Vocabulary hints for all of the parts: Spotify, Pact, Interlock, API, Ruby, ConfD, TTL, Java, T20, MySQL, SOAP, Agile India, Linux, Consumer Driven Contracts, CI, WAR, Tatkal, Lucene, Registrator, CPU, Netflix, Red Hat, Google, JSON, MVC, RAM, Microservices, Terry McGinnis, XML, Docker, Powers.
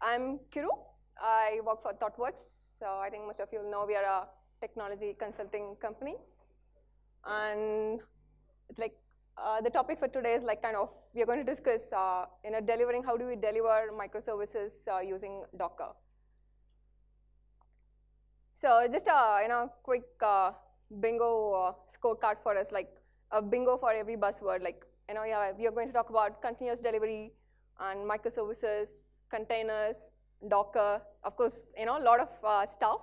I'm Kiru. I work for ThoughtWorks. So I think most of you know we are a technology consulting company. And it's like the topic for today is like kind of we are going to discuss delivering how do we deliver microservices using Docker. So just quick bingo scorecard for us, like a bingo for every buzzword. Like we are going to talk about continuous delivery and microservices, containers, Docker, of course, a lot of stuff.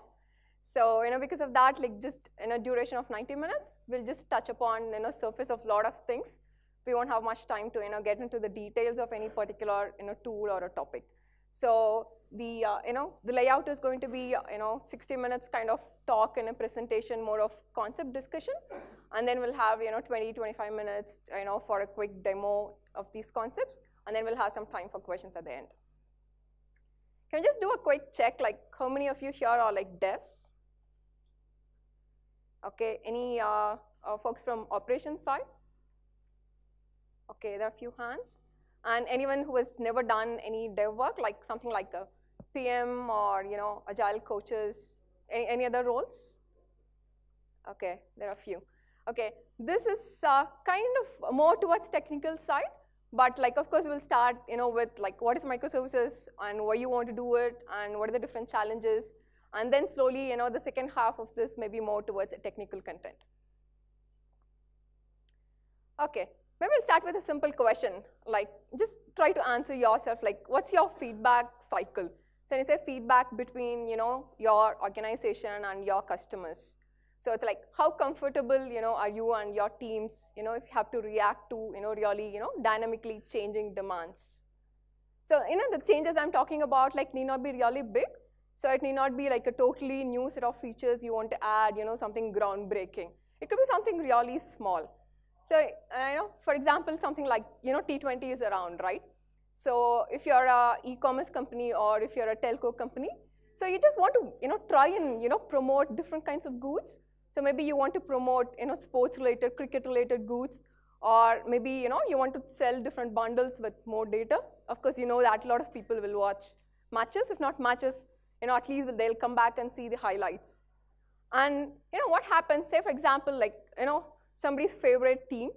So, because of that, like just in a duration of 90 minutes, we'll just touch upon, surface of a lot of things. We won't have much time to, get into the details of any particular, tool or a topic. So the, the layout is going to be, 60 minutes kind of talk and a presentation, more of concept discussion. And then we'll have, 20, 25 minutes, for a quick demo of these concepts. And then we'll have some time for questions at the end. Can you just do a quick check, like how many of you here are like devs? Okay, any folks from operations side? Okay, there are a few hands. And anyone who has never done any dev work, like something like a PM or agile coaches, any other roles? Okay, there are a few. Okay, this is kind of more towards technical side. But like, of course, we'll start, with like what is microservices and why you want to do it and what are the different challenges. And then slowly, the second half of this may be more towards technical content. Okay, maybe we'll start with a simple question. Like, just try to answer yourself, like, what's your feedback cycle? So it's a feedback between, your organization and your customers. So it's like, how comfortable, are you and your teams, if you have to react to, really, dynamically changing demands. So, the changes I'm talking about, like, need not be really big. So it need not be like a totally new set of features you want to add, something groundbreaking. It could be something really small. So, for example, something like, T20 is around, right? So if you're a e-commerce company or if you're a telco company, so you just want to, try and, promote different kinds of goods. So maybe you want to promote, sports-related, cricket-related goods, or maybe, you want to sell different bundles with more data. Of course, that a lot of people will watch matches. If not matches, at least they'll come back and see the highlights. And, what happens, say, for example, like, somebody's favorite team,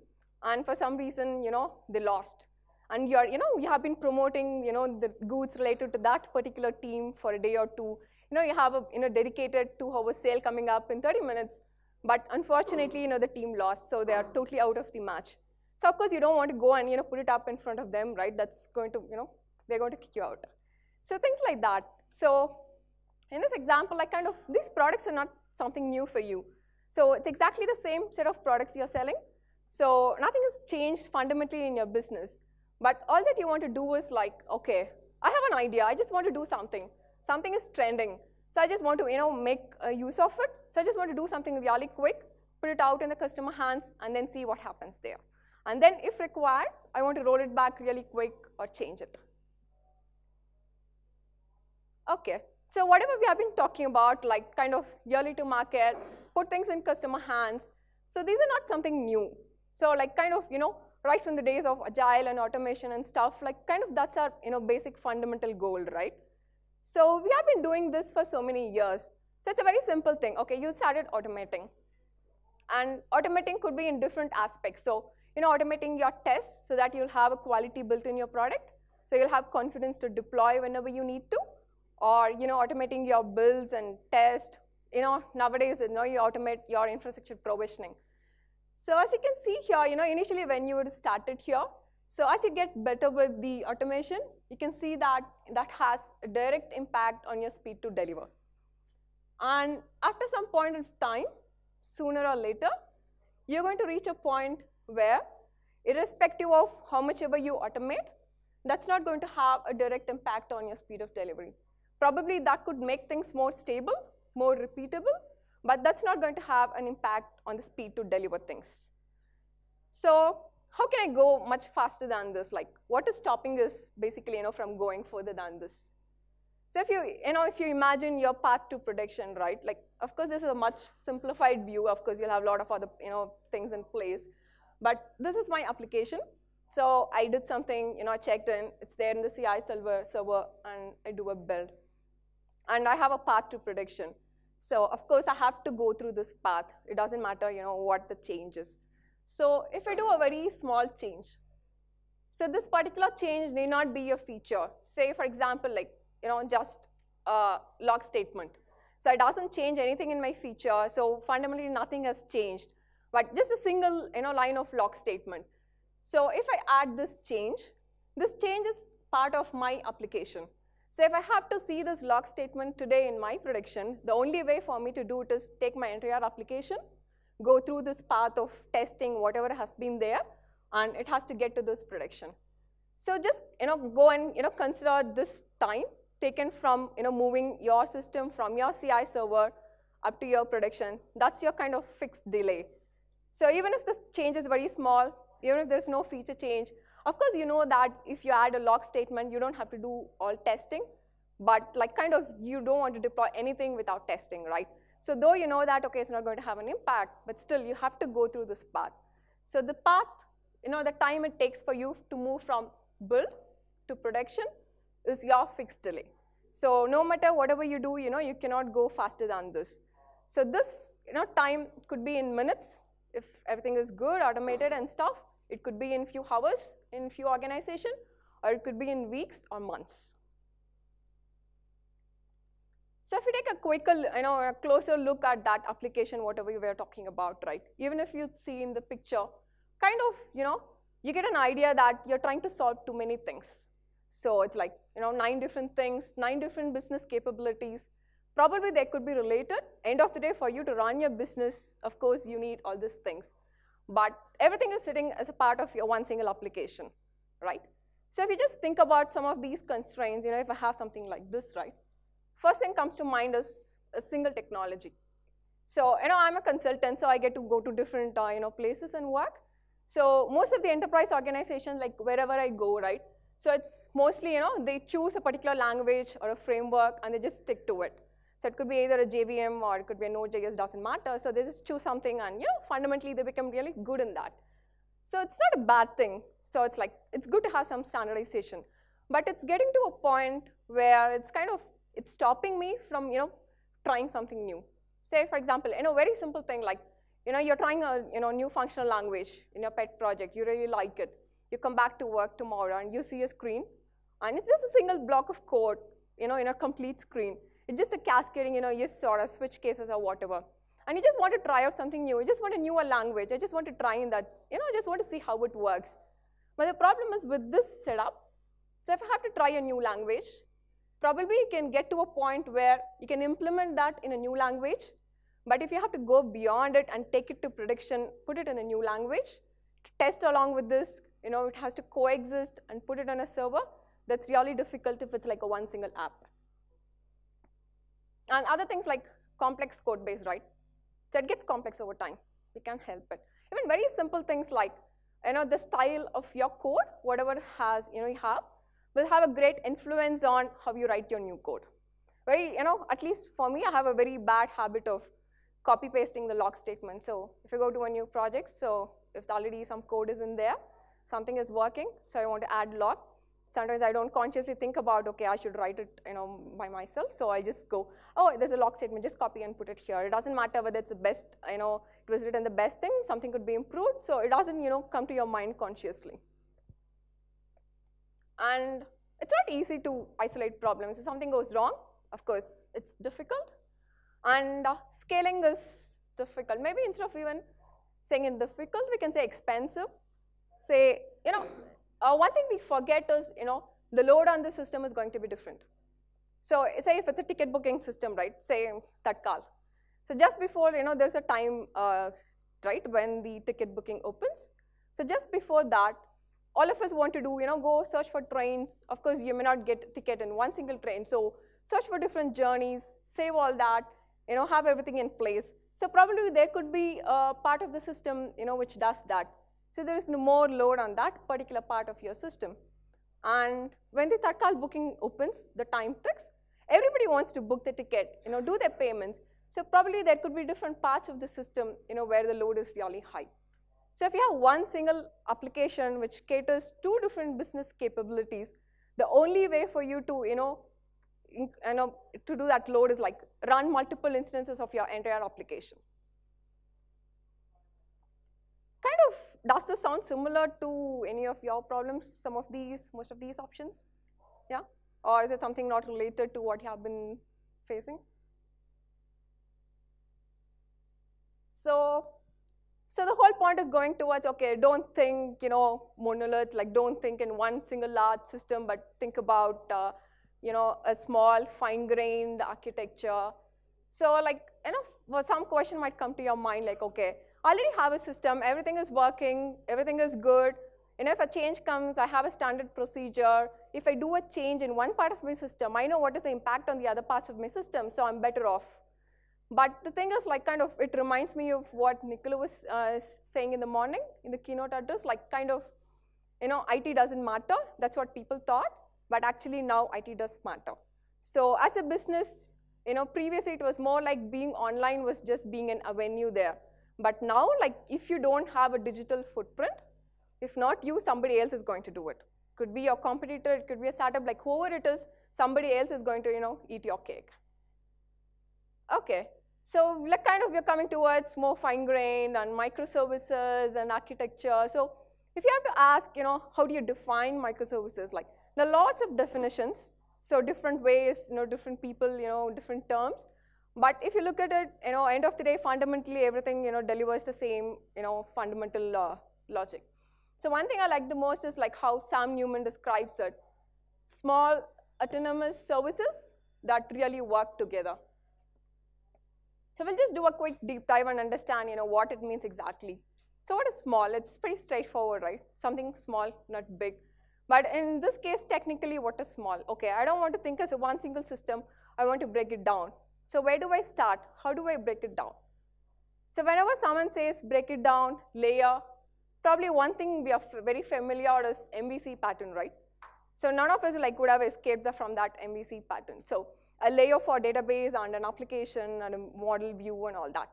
and for some reason, they lost. And you're, you have been promoting, the goods related to that particular team for a day or two. You have a, dedicated 2-hour sale coming up in 30 minutes. But unfortunately, the team lost, so they are totally out of the match. So of course, you don't want to go and, put it up in front of them, right? That's going to, they're going to kick you out. So things like that. So in this example, like kind of, these products are not something new for you. So it's exactly the same set of products you're selling. So nothing has changed fundamentally in your business. But all that you want to do is like, okay, I have an idea. I just want to do something. Something is trending. So I just want to, make use of it. So I just want to do something really quick, put it out in the customer hands, and then see what happens there. And then if required, I want to roll it back really quick or change it. Okay, so whatever we have been talking about, like kind of yearly to market, put things in customer hands. So these are not something new. So like kind of, right from the days of agile and automation and stuff, like kind of that's our basic fundamental goal, right? So we have been doing this for so many years. So it's a very simple thing. Okay, you started automating. And automating could be in different aspects. So, automating your tests so that you'll have a quality built in your product. So you'll have confidence to deploy whenever you need to. Or, automating your builds and test. Nowadays, you automate your infrastructure provisioning. So as you can see here, initially when you would start it here, so as you get better with the automation, you can see that that has a direct impact on your speed to deliver. And after some point of time, sooner or later, you're going to reach a point where, irrespective of how much ever you automate, that's not going to have a direct impact on your speed of delivery. Probably that could make things more stable, more repeatable, but that's not going to have an impact on the speed to deliver things. So how can I go much faster than this? Like, what is stopping us basically, from going further than this? So if you, if you imagine your path to production, right? Like, of course, this is a much simplified view. Of course, you'll have a lot of other, things in place. But this is my application. So I did something, I checked in. It's there in the CI server, and I do a build. And I have a path to prediction. So of course, I have to go through this path. It doesn't matter, what the change is. So if I do a very small change, so this particular change may not be a feature. Say, for example, like, just a log statement. So it doesn't change anything in my feature. So fundamentally, nothing has changed. But just a single, line of log statement. So if I add this change is part of my application. So if I have to see this log statement today in my prediction, the only way for me to do it is take my entire application, go through this path of testing whatever has been there, and it has to get to this prediction. So just go and consider this time taken from moving your system from your CI server up to your prediction. That's your kind of fixed delay. So even if this change is very small, even if there's no feature change, of course, that if you add a log statement, you don't have to do all testing. But like you don't want to deploy anything without testing, right? So though you know that, OK, it's not going to have an impact, but still, you have to go through this path. So the path, the time it takes for you to move from build to production is your fixed delay. So no matter whatever you do, you cannot go faster than this. So this time could be in minutes. If everything is good, automated and stuff, it could be in few hours, in few organization, or it could be in weeks or months. So if you take a quicker, a closer look at that application, whatever we were talking about, right? Even if you see in the picture, you get an idea that you're trying to solve too many things. So it's like, 9 different things, 9 different business capabilities. Probably they could be related. End of the day, for you to run your business, of course, you need all these things. But everything is sitting as a part of your one single application, right? So if you just think about some of these constraints, if I have something like this, right? First thing comes to mind is a single technology. So, I'm a consultant, so I get to go to different, places and work. So most of the enterprise organizations, like wherever I go, right? So it's mostly, they choose a particular language or a framework, and they just stick to it. So it could be either a JVM or it could be a Node.js, doesn't matter. So they just choose something and, fundamentally they become really good in that. So it's not a bad thing. So it's like, it's good to have some standardization. But it's getting to a point where it's it's stopping me from, trying something new. Say, for example, very simple thing like, you're trying a, new functional language in your pet project. You really like it. You come back to work tomorrow and you see a screen. And it's just a single block of code, in a complete screen. It's just a cascading, ifs or a switch cases or whatever. And you just want to try out something new. You just want a newer language. I just want to try in that, I just want to see how it works. But the problem is with this setup, so if I have to try a new language, probably you can get to a point where you can implement that in a new language. But if you have to go beyond it and take it to prediction, put it in a new language, test along with this, it has to coexist and put it on a server, that's really difficult if it's like a one single app. And other things like complex code base, right? So it gets complex over time. We can't help it. Even very simple things like, the style of your code, whatever it has, you have, will have a great influence on how you write your new code. Very, at least for me, I have a very bad habit of copy pasting the log statement. So if you go to a new project, so if already some code is in there, something is working, so I want to add log. Sometimes I don't consciously think about, okay, I should write it, by myself. So I just go, oh, there's a log statement, just copy and put it here. It doesn't matter whether it's the best, it was written the best thing, something could be improved. So it doesn't, come to your mind consciously. And it's not easy to isolate problems. If something goes wrong, of course, it's difficult. And scaling is difficult. Maybe instead of even saying it's difficult, we can say expensive. Say, one thing we forget is, the load on the system is going to be different. So say if it's a ticket booking system, right, say Tatkal. So just before, there's a time, right, when the ticket booking opens. So just before that, all of us want to do, go search for trains. Of course, you may not get a ticket in one single train. So search for different journeys, save all that, have everything in place. So probably there could be a part of the system, which does that. So there is no more load on that particular part of your system. And when the Tatkal booking opens, the time ticks, everybody wants to book the ticket, do their payments. So probably there could be different parts of the system, where the load is really high. So if you have one single application which caters two different business capabilities, the only way for you to, to do that load is like run multiple instances of your entire application. Kind of, does this sound similar to any of your problems, some of these, most of these options? Yeah? Or is it something not related to what you have been facing? So the whole point is going towards, okay, don't think, monolith, like don't think in one single large system, but think about, a small fine-grained architecture. So like, some question might come to your mind like, okay, I already have a system, everything is working, everything is good, and if a change comes, I have a standard procedure. If I do a change in one part of my system, I know what is the impact on the other parts of my system, so I'm better off. But the thing is, like, kind of, it reminds me of what Nicola was saying in the morning in the keynote address, like, kind of, IT doesn't matter. That's what people thought. But actually, now IT does matter. So as a business, previously it was more like being online was just being an avenue there. But now, like, if you don't have a digital footprint, if not you, somebody else is going to do it. Could be your competitor. It could be a startup. Like, whoever it is, somebody else is going to, eat your cake. OK. So like kind of we're coming towards more fine-grained and microservices and architecture. So if you have to ask, how do you define microservices? Like, there are lots of definitions. So different ways, different people, different terms. But if you look at it, end of the day, fundamentally everything, delivers the same, fundamental logic. So one thing I like the most is like how Sam Newman describes it. Small autonomous services that really work together. So we'll just do a quick deep dive and understand, what it means exactly. So what is small? It's pretty straightforward, right? Something small, not big. But in this case, technically, what is small? Okay, I don't want to think as a one single system. I want to break it down. So where do I start? How do I break it down? So whenever someone says break it down, layer, probably one thing we are very familiar is MVC pattern, right? So none of us like would have escaped from that MVC pattern. So a layer for database and an application and a model view and all that.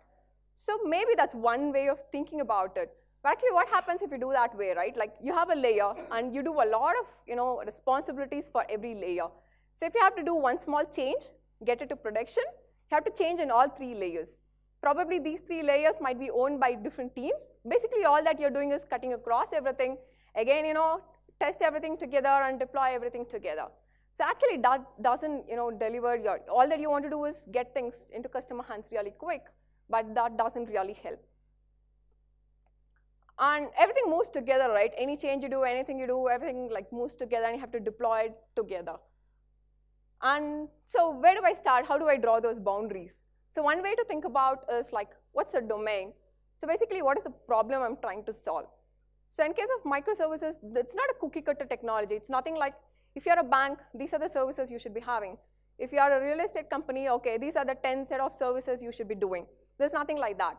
So maybe that's one way of thinking about it. But actually, what happens if you do that way, right? Like you have a layer and you do a lot of, responsibilities for every layer. So if you have to do one small change, get it to production, you have to change in all three layers. Probably these three layers might be owned by different teams. Basically, all that you're doing is cutting across everything. Again, test everything together and deploy everything together. So actually, that doesn't, deliver your, all that you want to do is get things into customer hands really quick, but that doesn't really help. And everything moves together, right? Any change you do, anything you do, everything like moves together and you have to deploy it together. And so where do I start? How do I draw those boundaries? So one way to think about is like, what's a domain? So basically, what is the problem I'm trying to solve? So in case of microservices, it's not a cookie cutter technology. It's nothing like, if you're a bank, these are the services you should be having. If you are a real estate company, okay, these are the 10 set of services you should be doing. There's nothing like that.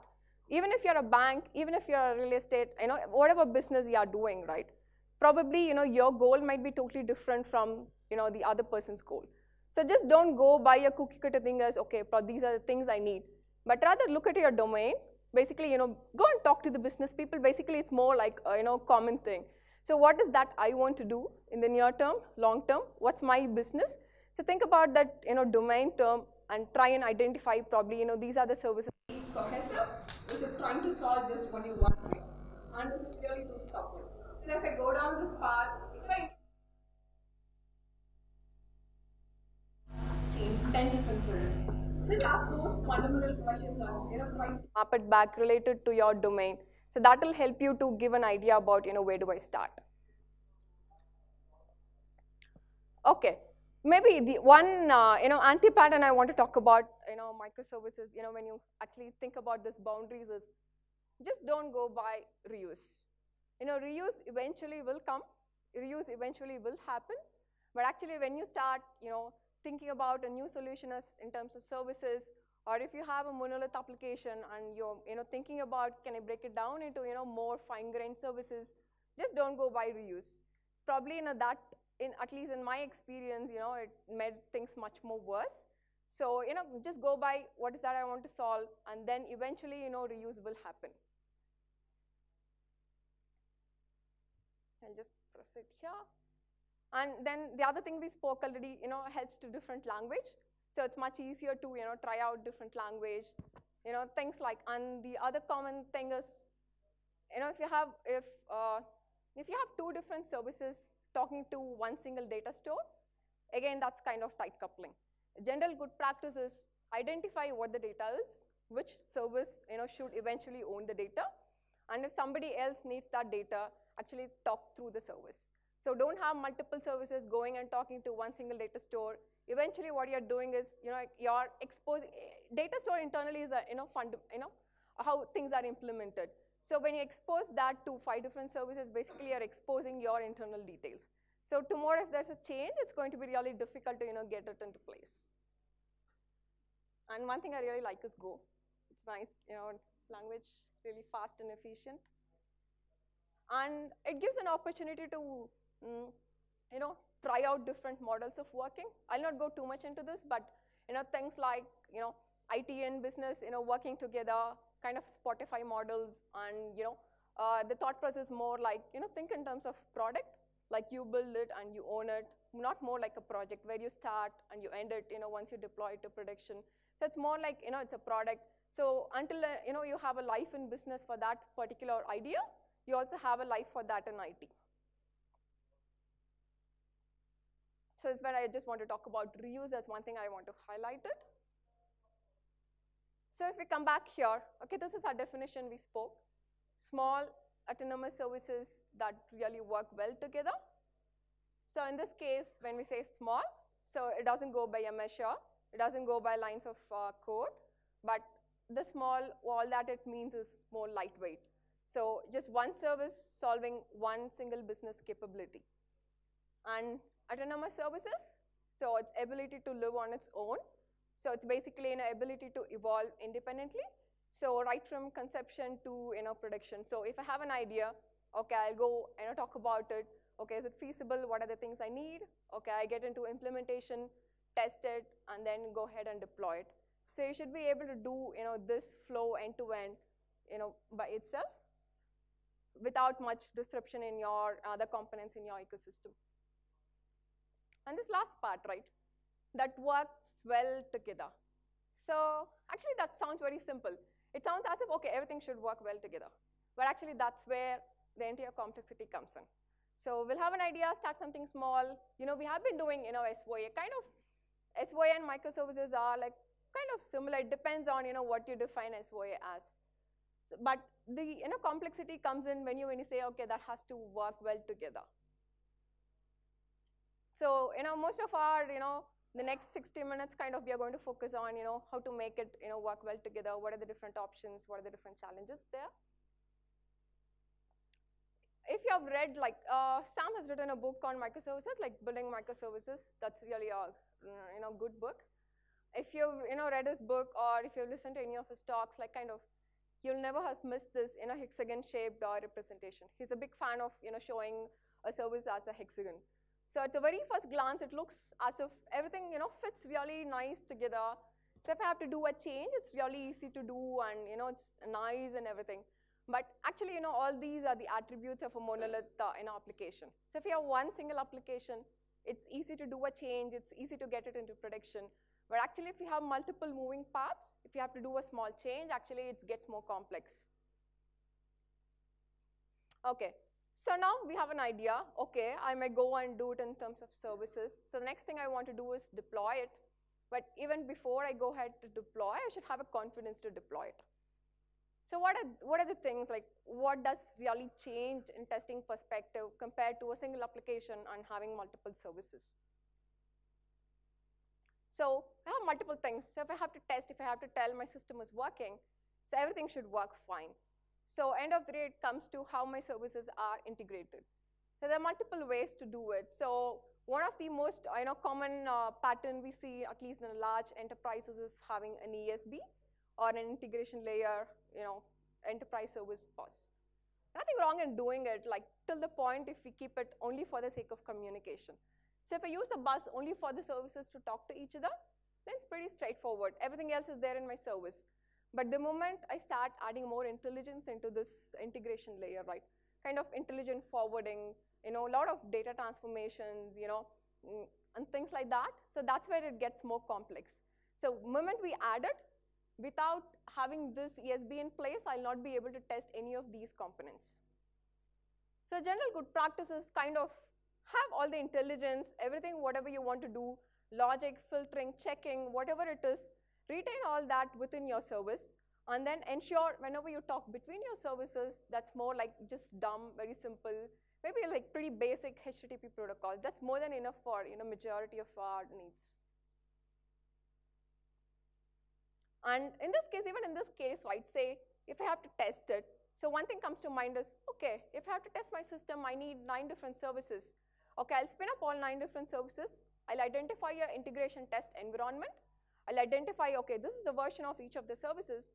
Even if you're a bank, even if you're a real estate, whatever business you are doing, right? Probably, your goal might be totally different from, the other person's goal. So just don't go by a cookie cutter thing as, okay, these are the things I need. But rather look at your domain. Basically, go and talk to the business people. Basically, it's more like, common thing. So what is that I want to do in the near term, long term? What's my business? So think about that, domain term and try and identify probably, these are the services. Cohesive is trying to solve just only one way, and this is really too stubborn. So if I go down this path, if I change 10 different services, just ask those fundamental questions on, trying to map it back related to your domain. So that will help you to give an idea about, where do I start. Okay, maybe the one, anti-pattern I want to talk about, microservices, when you actually think about this boundaries is just don't go by reuse. Reuse eventually will come, reuse eventually will happen, but actually when you start, thinking about a new solution as in terms of services, or if you have a monolith application and you're thinking about can I break it down into more fine-grained services, just don't go by reuse. Probably at least in my experience, it made things much more worse. So just go by what is that I want to solve, and then eventually reuse will happen. can just press it here. And then the other thing we spoke already, helps to different language. So it's much easier to, try out different language, things like, and the other common thing is, if you have two different services talking to one single data store, again, that's kind of tight coupling. General good practice is identify what the data is, which service should eventually own the data, and if somebody else needs that data, actually talk through the service. So don't have multiple services going and talking to one single data store. Eventually, what you're doing is, you're exposing data store internally is a how things are implemented. So when you expose that to 5 different services, basically you're exposing your internal details. So tomorrow, if there's a change, it's going to be really difficult to get it into place. And one thing I really like is Go. It's nice, language really fast and efficient, and it gives an opportunity to, try out different models of working. I'll not go too much into this, but things like IT and business, working together, kind of Spotify models, and the thought process more like think in terms of product. Like you build it and you own it, not more like a project where you start and you end it, once you deploy it to production. So it's more like, it's a product. So until, you have a life in business for that particular idea, you also have a life for that in IT. So that's where I just want to talk about reuse. That's one thing I want to highlight it. So if we come back here, okay, this is our definition we spoke. Small, autonomous services that really work well together. So in this case, when we say small, so it doesn't go by a measure, it doesn't go by lines of code, but the small, all that it means is more lightweight. So just one service solving one single business capability. And autonomous services, so its ability to live on its own. So it's basically an ability to evolve independently. So right from conception to production. So if I have an idea, okay, I'll go and talk about it. Okay, is it feasible? What are the things I need? Okay, I get into implementation, test it, and then go ahead and deploy it. So you should be able to do this flow end to end, by itself, without much disruption in your other components in your ecosystem. And this last part, right, that works well together. So actually, that sounds very simple. It sounds as if, okay, everything should work well together. But actually, that's where the entire complexity comes in. So we'll have an idea, start something small. We have been doing, SOA. Kind of SOA and microservices are like kind of similar. It depends on, what you define SOA as. So, but the, complexity comes in when you say, okay, that has to work well together. So, most of our, the next 60 minutes kind of we are going to focus on, how to make it, work well together. What are the different options? What are the different challenges there? If you have read, like, Sam has written a book on microservices, like Building Microservices. That's really a, good book. If you've, read his book or if you've listened to any of his talks, like kind of, you'll never have missed this, hexagon-shaped representation. He's a big fan of, showing a service as a hexagon. So at the very first glance, it looks as if everything, fits really nice together. So if I have to do a change, it's really easy to do, and, it's nice and everything. But actually, all these are the attributes of a monolith application. So if you have one single application, it's easy to do a change. It's easy to get it into production. But actually, if you have multiple moving parts, if you have to do a small change, actually, it gets more complex. OK. So now we have an idea, okay, I may go and do it in terms of services. So the next thing I want to do is deploy it. But even before I go ahead to deploy, I should have a confidence to deploy it. So what are the things, like what does really change in testing perspective compared to a single application and having multiple services? So I have multiple things. So if I have to test, if I have to tell my system is working, so everything should work fine. So end of the day, it comes to how my services are integrated. So there are multiple ways to do it. So one of the most common pattern we see, at least in large enterprises, is having an ESB or an integration layer, enterprise service bus. Nothing wrong in doing it, like till the point if we keep it only for the sake of communication. So if I use the bus only for the services to talk to each other, then it's pretty straightforward. Everything else is there in my service. But the moment I start adding more intelligence into this integration layer, right, kind of intelligent forwarding, a lot of data transformations, and things like that. So that's where it gets more complex. So the moment we add it, without having this ESB in place, I'll not be able to test any of these components. So general good practices kind of have all the intelligence, everything, whatever you want to do, logic, filtering, checking, whatever it is, retain all that within your service, and then ensure whenever you talk between your services, that's more like just dumb, very simple, maybe like pretty basic HTTP protocols. That's more than enough for majority of our needs. And in this case, even in this case, right, say if I have to test it, so one thing comes to mind is, okay, if I have to test my system, I need 9 different services. Okay, I'll spin up all 9 different services. I'll identify your integration test environment. I'll identify, okay, this is the version of each of the services.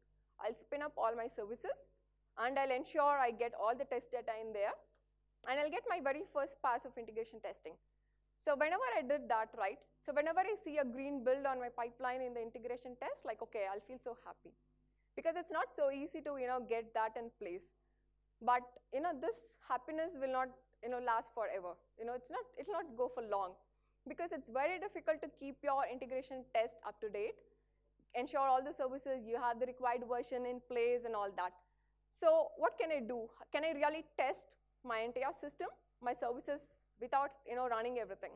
I'll spin up all my services, and I'll ensure I get all the test data in there, and I'll get my very first pass of integration testing. So whenever I did that, right, so whenever I see a green build on my pipeline in the integration test, like, okay, I'll feel so happy. Because it's not so easy to, get that in place. But, this happiness will not, last forever. It'll not go for long. Because it's very difficult to keep your integration test up to date, ensure all the services, you have the required version in place and all that. So what can I do? Can I really test my entire system, my services, without, running everything?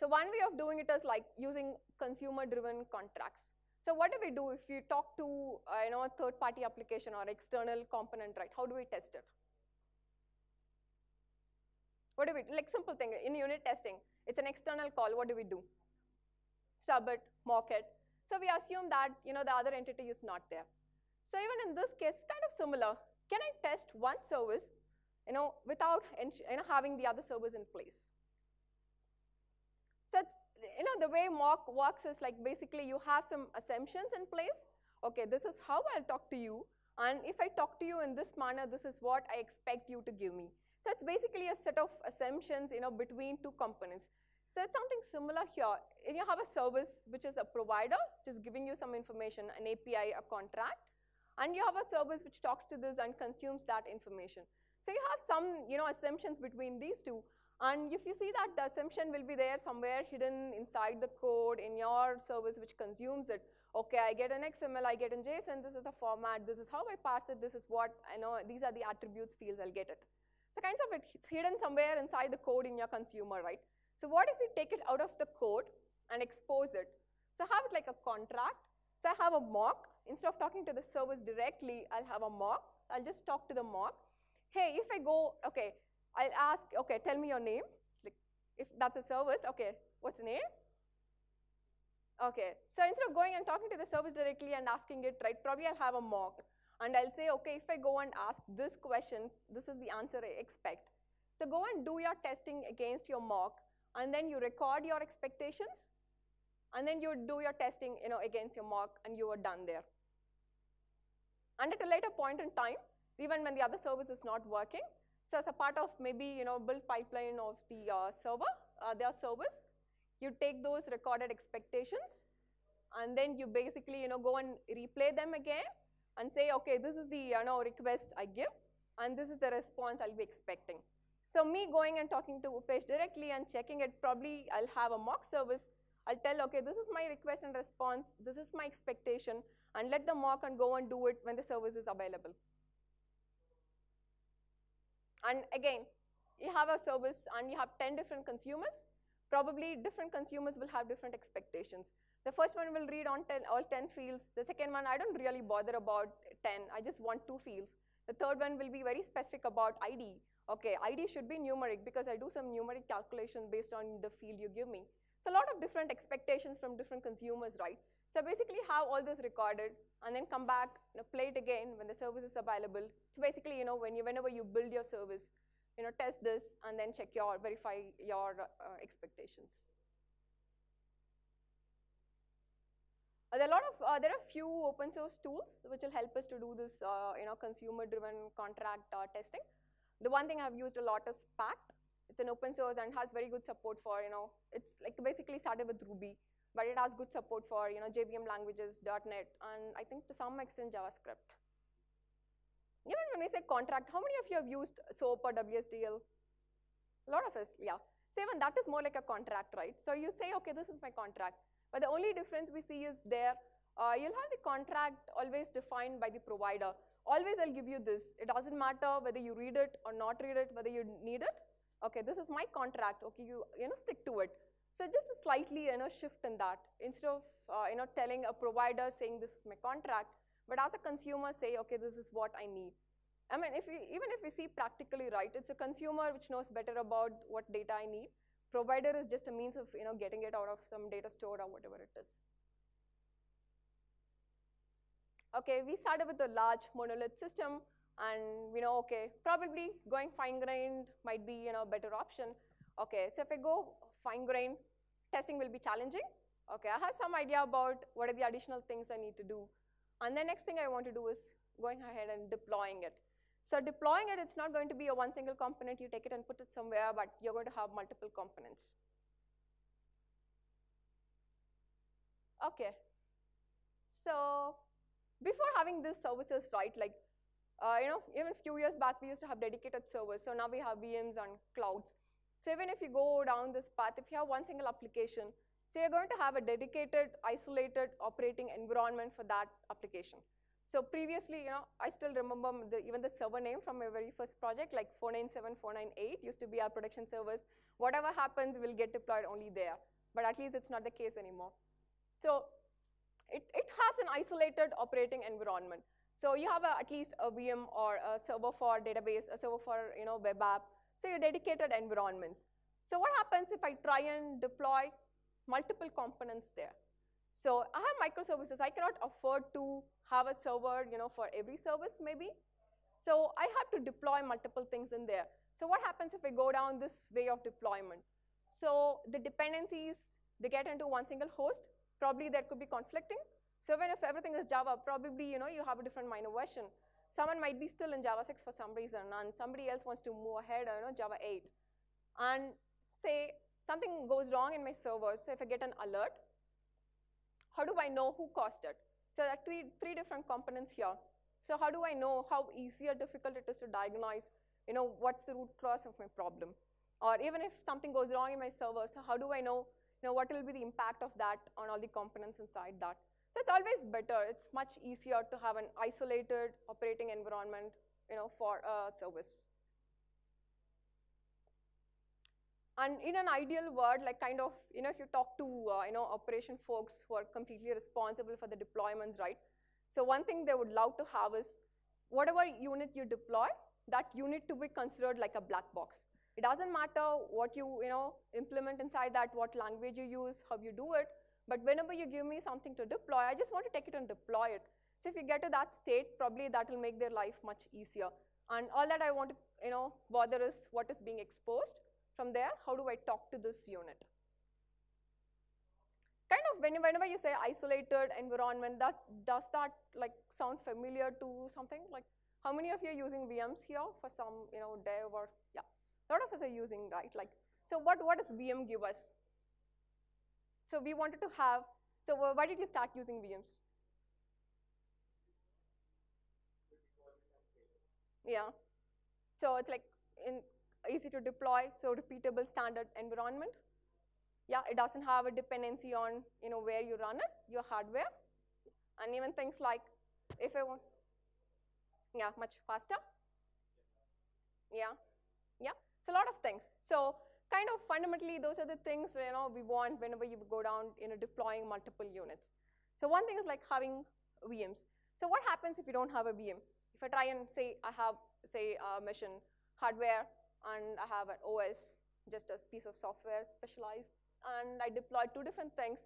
So one way of doing it is like using consumer-driven contracts. So what do we do if you talk to, a third-party application or external component, right? How do we test it? What do we, like simple thing, in unit testing, it's an external call, what do we do? Stub it, mock it. So we assume that, the other entity is not there. So even in this case, kind of similar. Can I test one service, without having the other service in place? So it's, the way mock works is like basically you have some assumptions in place. Okay, this is how I'll talk to you. And if I talk to you in this manner, this is what I expect you to give me. So it's basically a set of assumptions, between two components. So it's something similar here. If you have a service which is a provider, just giving you some information, an API, a contract, and you have a service which talks to this and consumes that information. So you have some, assumptions between these two. And if you see that the assumption will be there somewhere hidden inside the code in your service which consumes it. Okay, I get an XML, I get an JSON, this is the format, this is how I parse it, this is what I know, these are the attributes, fields, I'll get it. So kind of it's hidden somewhere inside the code in your consumer, right? So what if we take it out of the code and expose it? So have it like a contract. So I have a mock. Instead of talking to the service directly, I'll have a mock. I'll just talk to the mock. Hey, if I go, okay, I'll ask, okay, tell me your name. Like, if that's a service, okay, what's the name? Okay, so instead of going and talking to the service directly and asking it, right, probably I'll have a mock. And I'll say, okay, if I go and ask this question, this is the answer I expect. So go and do your testing against your mock, and then you record your expectations, and then you do your testing, against your mock, and you are done there. And at a later point in time, even when the other service is not working, so as a part of maybe, build pipeline of the server, their service, you take those recorded expectations, and then you basically, go and replay them again and say, okay, this is the, request I give, and this is the response I'll be expecting. So me going and talking to Upesh directly and checking it, probably I'll have a mock service. I'll tell, okay, this is my request and response, this is my expectation, and let the mock and go and do it when the service is available. And again, you have a service and you have 10 different consumers. Probably different consumers will have different expectations. The first one will read on all 10 fields. The second one, I don't really bother about 10. I just want 2 fields. The third one will be very specific about ID. Okay, ID should be numeric because I do some numeric calculation based on the field you give me. So a lot of different expectations from different consumers, right? So basically have all this recorded and then come back, play it again when the service is available. So basically, whenever you build your service, test this and then check your, verify your expectations. There are a few open source tools which will help us to do this, consumer-driven contract testing. The one thing I've used a lot is Pact. It's an open source and has very good support for, it's like basically started with Ruby, but it has good support for, JVM languages, .NET, and I think to some extent JavaScript. Even when we say contract, how many of you have used SOAP or WSDL? A lot of us, yeah. So even that is more like a contract, right? So you say, okay, this is my contract. But the only difference we see is there, you'll have the contract always defined by the provider. Always I'll give you this. It doesn't matter whether you read it or not read it, whether you need it. Okay, this is my contract. Okay, you stick to it. So just a slightly shift in that. Instead of telling a provider saying this is my contract, but as a consumer say, okay, this is what I need. I mean, even if we see practically, right, it's a consumer which knows better about what data I need. Provider is just a means of getting it out of some data store or whatever it is. Okay, we started with a large monolith system, and we know, okay, probably going fine-grained might be a better option. Okay, so if I go fine-grained, testing will be challenging. Okay, I have some idea about what are the additional things I need to do. And the next thing I want to do is going ahead and deploying it. So deploying it, it's not going to be a one single component. You take it and put it somewhere, but you're going to have multiple components. Okay. So before having these services, right, like, even a few years back, we used to have dedicated servers. So now we have VMs on clouds. So even if you go down this path, if you have one single application, so you're going to have a dedicated, isolated operating environment for that application. So previously, I still remember even the server name from my very first project, like 497, 498 used to be our production servers. Whatever happens will get deployed only there. But at least it's not the case anymore. So it has an isolated operating environment. So you have at least a VM or a server for database, a server for web app. So your dedicated environments. So what happens if I try and deploy multiple components there? So I have microservices. I cannot afford to have a server, for every service maybe. So I have to deploy multiple things in there. So what happens if I go down this way of deployment? So the dependencies, they get into one single host. Probably that could be conflicting. So even if everything is Java, probably you have a different minor version. Someone might be still in Java 6 for some reason, and somebody else wants to move ahead, Java 8. And say something goes wrong in my server, so if I get an alert, how do I know who caused it? So there are three different components here. So how do I know how easy or difficult it is to diagnose, what's the root cause of my problem? Or even if something goes wrong in my server, so how do I know, what will be the impact of that on all the components inside that? So it's always better. It's much easier to have an isolated operating environment, for a service. And in an ideal world, like kind of, if you talk to, operation folks who are completely responsible for the deployments, right? So one thing they would love to have is whatever unit you deploy, that unit to be considered like a black box. It doesn't matter what you, implement inside that, what language you use, how you do it. But whenever you give me something to deploy, I just want to take it and deploy it. So if you get to that state, probably that will make their life much easier. And all that I want to, bother is what is being exposed. From there, how do I talk to this unit? Kind of whenever you say isolated environment, does that like sound familiar to something? Like how many of you are using VMs here for some dev or yeah? A lot of us are using, right? Like so, what does VM give us? So we wanted to have. So why did you start using VMs? Yeah. So it's like easy to deploy, so repeatable standard environment. Yeah, it doesn't have a dependency on where you run it, your hardware, and even things like if I want, yeah, much faster. Yeah, yeah, it's a lot of things. So kind of fundamentally, those are the things we want whenever you go down deploying multiple units. So one thing is like having VMs. So what happens if you don't have a VM? If I try and say I have say a machine hardware. And I have an OS, just a piece of software specialized. And I deploy two different things.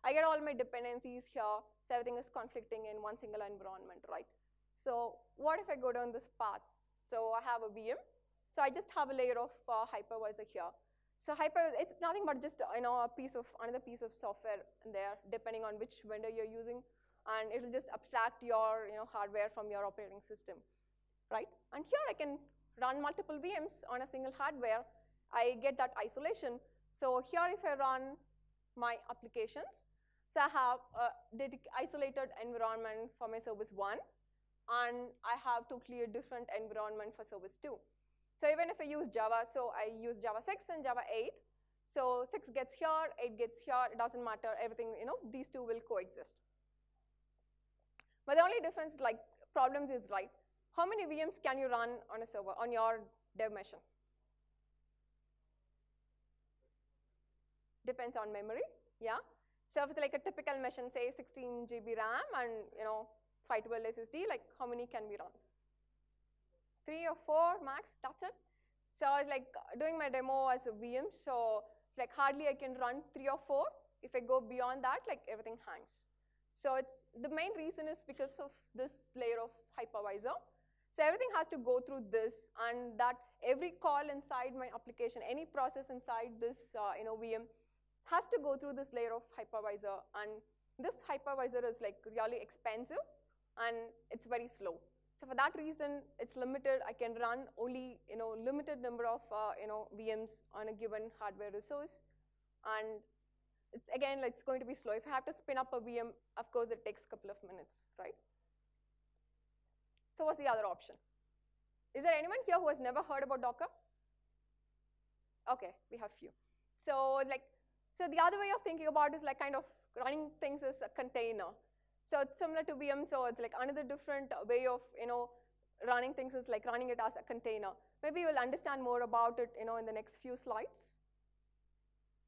I get all my dependencies here. So everything is conflicting in one single environment, right? So what if I go down this path? So I have a VM. So I just have a layer of hypervisor here. So it's nothing but just a piece of another piece of software in there, depending on which vendor you're using. And it'll just abstract your hardware from your operating system, right? And here I can run multiple VMs on a single hardware, I get that isolation. So here if I run my applications, so I have a isolated environment for my service 1. and I have to clear different environment for service 2. So even if I use Java, so I use Java 6 and Java 8. So 6 gets here, 8 gets here, it doesn't matter, everything, you know, these two will coexist. But the only difference, like, problems is, like, how many VMs can you run on a server, on your dev machine? Depends on memory, yeah? So if it's like a typical machine, say 16 GB RAM and, you know, 512 SSD, like, how many can be run? 3 or 4 max, that's it. So I was like doing my demo as a VM, so it's like hardly I can run 3 or 4. If I go beyond that, like everything hangs. So it's, the main reason is because of this layer of hypervisor. So everything has to go through this, and that every call inside my application, any process inside this you know, VM has to go through this layer of hypervisor, and this hypervisor is like really expensive and it's very slow. So for that reason, it's limited. I can run only, you know, limited number of you know, VMs on a given hardware resource, and it's again, like, it's going to be slow. If I have to spin up a VM, of course, it takes a couple of minutes, right? So what's the other option? Is there anyone here who has never heard about Docker? Okay, we have few. So like, so the other way of thinking about is like kind of running things as a container. So it's similar to VM, so it's like another different way of, you know, running things is like running it as a container. Maybe you'll understand more about it, you know, in the next few slides.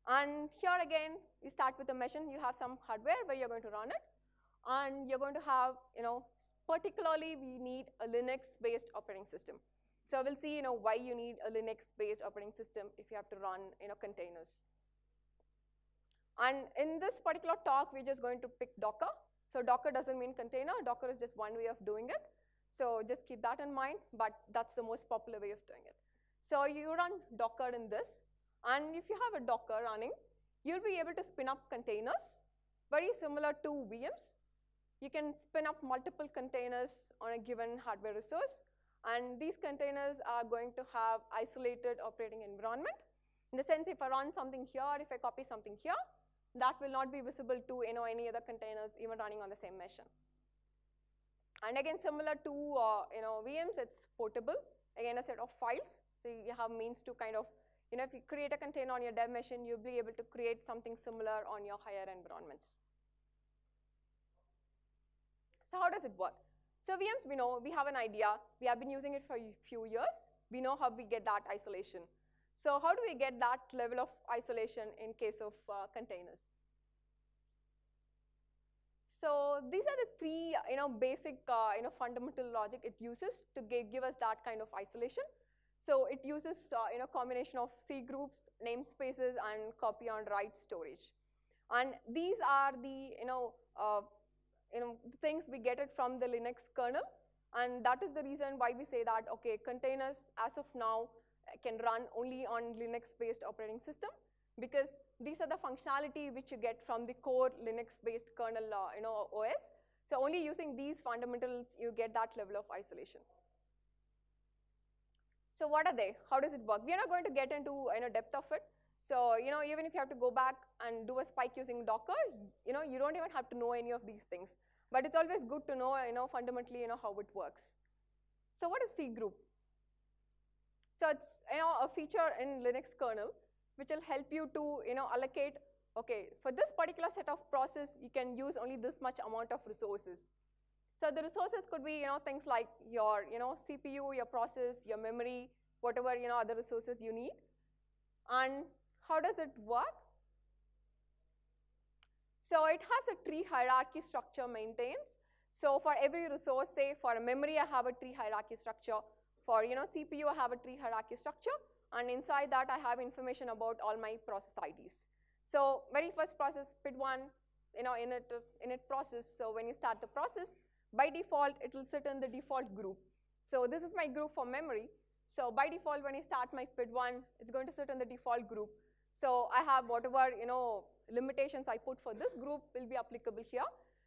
And here again, you start with a machine. You have some hardware where you're going to run it, and you're going to have, you know, particularly we need a Linux-based operating system. So we'll see, you know, why you need a Linux-based operating system if you have to run, you know, containers. And in this particular talk, we're just going to pick Docker. So Docker doesn't mean container. Docker is just one way of doing it. So just keep that in mind, but that's the most popular way of doing it. So you run Docker in this, and if you have a Docker running, you'll be able to spin up containers, very similar to VMs. You can spin up multiple containers on a given hardware resource, and these containers are going to have isolated operating environment. In the sense, if I run something here, if I copy something here, that will not be visible to, you know, any other containers even running on the same machine. And again, similar to you know, VMs, it's portable. Again, a set of files, so you have means to kind of, you know, if you create a container on your dev machine, you'll be able to create something similar on your higher environments. So how does it work? So VMs, we know, we have an idea. We have been using it for a few years. We know how we get that isolation. So how do we get that level of isolation in case of containers? So these are the three, you know, basic, you know, fundamental logic it uses to give us that kind of isolation. So it uses, you know, combination of C groups, namespaces, and copy and write storage. And these are the, you know, things we get it from the Linux kernel, and that is the reason why we say that okay, containers as of now can run only on Linux-based operating system, because these are the functionality which you get from the core Linux-based kernel, you know, OS. So only using these fundamentals, you get that level of isolation. So what are they? How does it work? We are not going to get into, you know, depth of it. So, you know, even if you have to go back and do a spike using Docker, you know, you don't even have to know any of these things. But it's always good to know, you know, fundamentally, you know, how it works. So what is C group? So it's, you know, a feature in Linux kernel which will help you to, you know, allocate, okay, for this particular set of process, you can use only this much amount of resources. So the resources could be, you know, things like your, you know, CPU, your process, your memory, whatever, you know, other resources you need. And how does it work? So it has a tree hierarchy structure maintains. So for every resource, say for a memory, I have a tree hierarchy structure. For, you know, CPU, I have a tree hierarchy structure, and inside that I have information about all my process IDs. So very first process, PID1, you know, init process. So when you start the process, by default, it will sit in the default group. So this is my group for memory. So by default, when I start my PID1, it's going to sit in the default group. So I have whatever, you know, limitations I put for this group will be applicable here.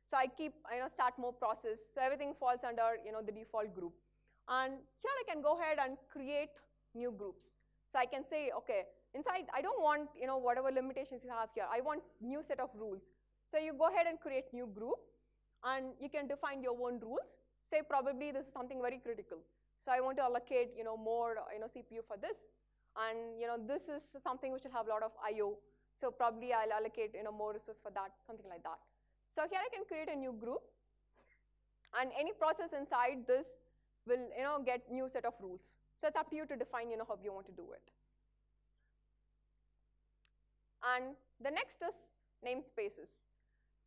So I keep, you know, start more process. So everything falls under, you know, the default group. And here I can go ahead and create new groups. So I can say, okay, inside I don't want, you know, whatever limitations you have here. I want new set of rules. So you go ahead and create new group, and you can define your own rules. say probably this is something very critical. So I want to allocate, more, CPU for this. And, this is something which will have a lot of I/O. So probably I'll allocate, more resources for that, something like that. So here I can create a new group. And any process inside this will, get new set of rules. So it's up to you to define, how you want to do it. And the next is namespaces.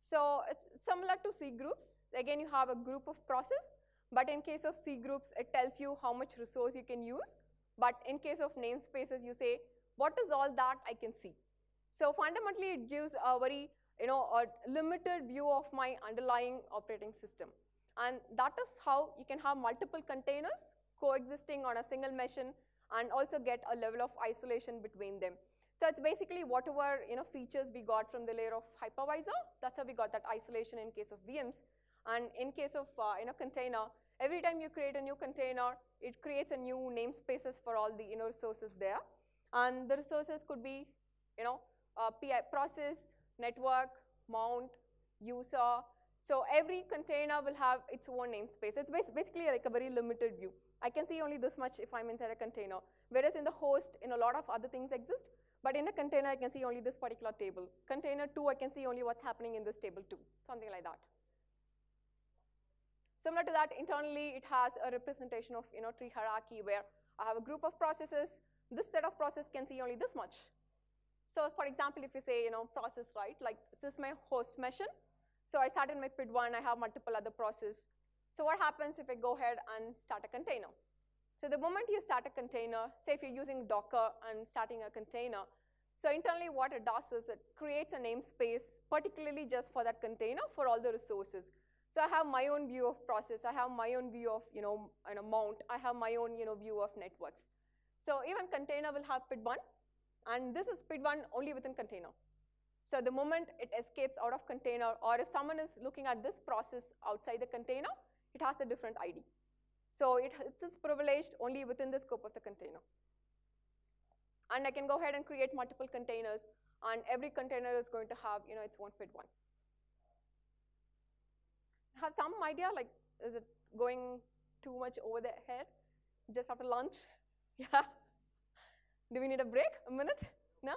So it's similar to C groups. Again, you have a group of process. But in case of C groups, it tells you how much resource you can use. But in case of namespaces, you say, what is all that I can see? So fundamentally, it gives a very, a limited view of my underlying operating system. And that is how you can have multiple containers coexisting on a single machine and also get a level of isolation between them. So it's basically whatever, features we got from the layer of hypervisor, that's how we got that isolation in case of VMs. And in case of, container, every time you create a new container, it creates a new namespaces for all the, resources there. And the resources could be, process, network, mount, user. So every container will have its own namespace. It's basically like a very limited view. I can see only this much if I'm inside a container. Whereas in the host, a lot of other things exist. But in a container, I can see only this particular table. Container 2, I can see only what's happening in this table 2, something like that. Similar to that, internally, it has a representation of, tree hierarchy where I have a group of processes. This set of processes can see only this much. So for example, if you say, process, right, like this is my host machine. So I started my PID1, I have multiple other processes. So what happens if I go ahead and start a container? So the moment you start a container, say if you're using Docker and starting a container, so internally what it does is it creates a namespace, particularly just for that container, for all the resources. So I have my own view of process, I have my own view of, mount, I have my own, view of networks. So even container will have PID1, and this is PID1 only within container. So the moment it escapes out of container, or if someone is looking at this process outside the container, it has a different ID. So it is privileged only within the scope of the container. And I can go ahead and create multiple containers, and every container is going to have, its own PID1. Have some idea, like, is it going too much over the head? Just after lunch? Yeah? Do we need a break? A minute? No?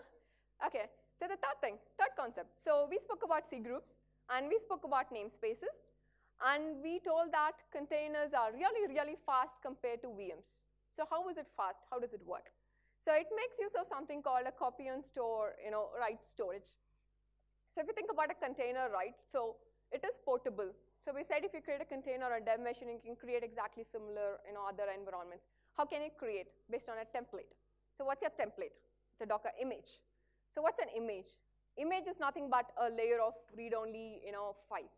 Okay. So the third thing, third concept. So we spoke about C groups, and we spoke about namespaces, and we told that containers are really, really fast compared to VMs. So how is it fast? How does it work? So it makes use of something called a copy and store, write storage. So if you think about a container, right, so it is portable. So we said if you create a container or a dev machine, you can create exactly similar, other environments. How can you create? Based on a template. So what's your template? It's a Docker image. So what's an image? Image is nothing but a layer of read-only, files.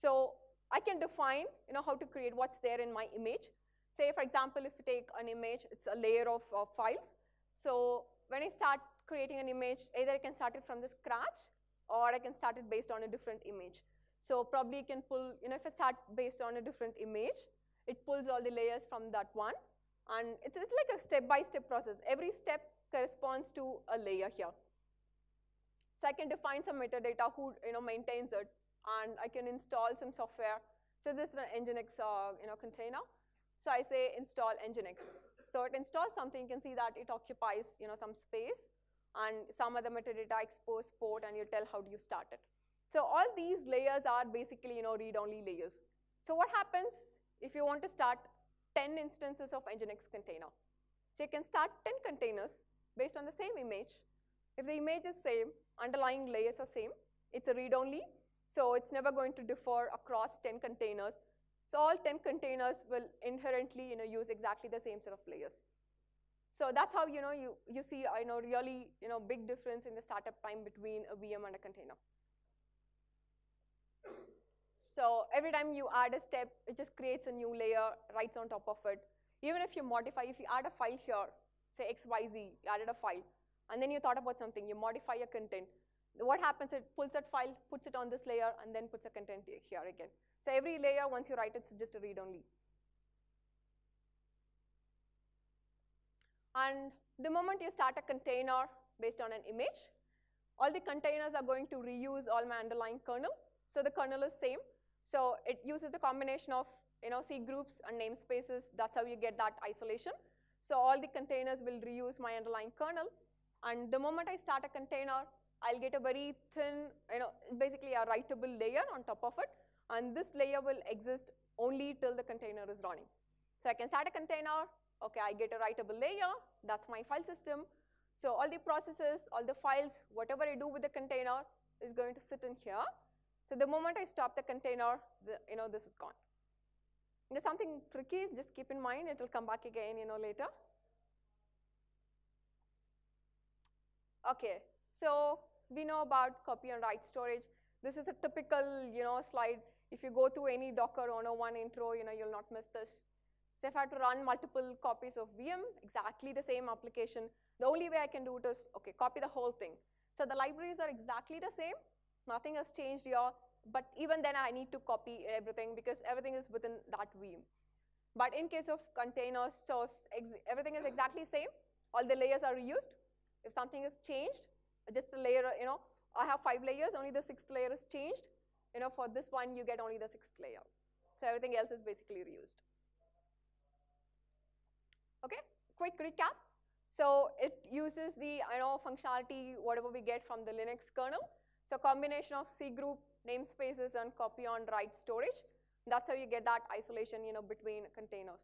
So I can define, how to create what's there in my image. Say, for example, if you take an image, it's a layer of files. So when I start creating an image, either I can start it from the scratch, or I can start it based on a different image. So probably you can pull, if I start based on a different image, it pulls all the layers from that one. And it's like a step-by-step process. Every step corresponds to a layer here. So I can define some metadata who maintains it, and I can install some software. So this is an Nginx container. So I say install Nginx. So it installs something. You can see that it occupies some space and some other metadata, expose, port, and you tell how do you start it. So all these layers are basically read-only layers. So what happens if you want to start 10 instances of Nginx container? So you can start 10 containers based on the same image. If the image is same, underlying layers are same, it's a read-only, so it's never going to differ across 10 containers. So all 10 containers will inherently use exactly the same set of layers. So that's how you see really big difference in the startup time between a VM and a container. So every time you add a step, it just creates a new layer, writes on top of it. Even if you modify, if you add a file here, say XYZ, you added a file, and then you thought about something, you modify your content. What happens, it pulls that file, puts it on this layer, and then puts the content here again. So every layer, once you write it, it's just a read-only. And the moment you start a container based on an image, all the containers are going to reuse all my underlying kernel. So the kernel is same. So it uses the combination of see groups and namespaces. That's how you get that isolation. So all the containers will reuse my underlying kernel. And the moment I start a container, I'll get a very thin, basically a writable layer on top of it. And this layer will exist only till the container is running. So I can start a container. OK, I get a writable layer. That's my file system. So all the processes, all the files, whatever I do with the container is going to sit in here. So the moment I stop the container, this is gone. There's something tricky. Just keep in mind. It will come back again later. OK, so we know about copy and write storage. This is a typical slide. If you go through any Docker 101 intro, you'll not miss this. So if I have to run multiple copies of VM, exactly the same application, the only way I can do it is, OK, copy the whole thing. So the libraries are exactly the same. Nothing has changed here. But even then, I need to copy everything, because everything is within that VM. But in case of containers, so everything is exactly same. All the layers are reused. If something is changed, just a layer, I have 5 layers. Only the 6th layer is changed. For this one, you get only the 6th layer. So everything else is basically reused. OK, quick recap. So it uses the functionality, whatever we get from the Linux kernel. So combination of C group, namespaces, and copy on write storage. That's how you get that isolation between containers.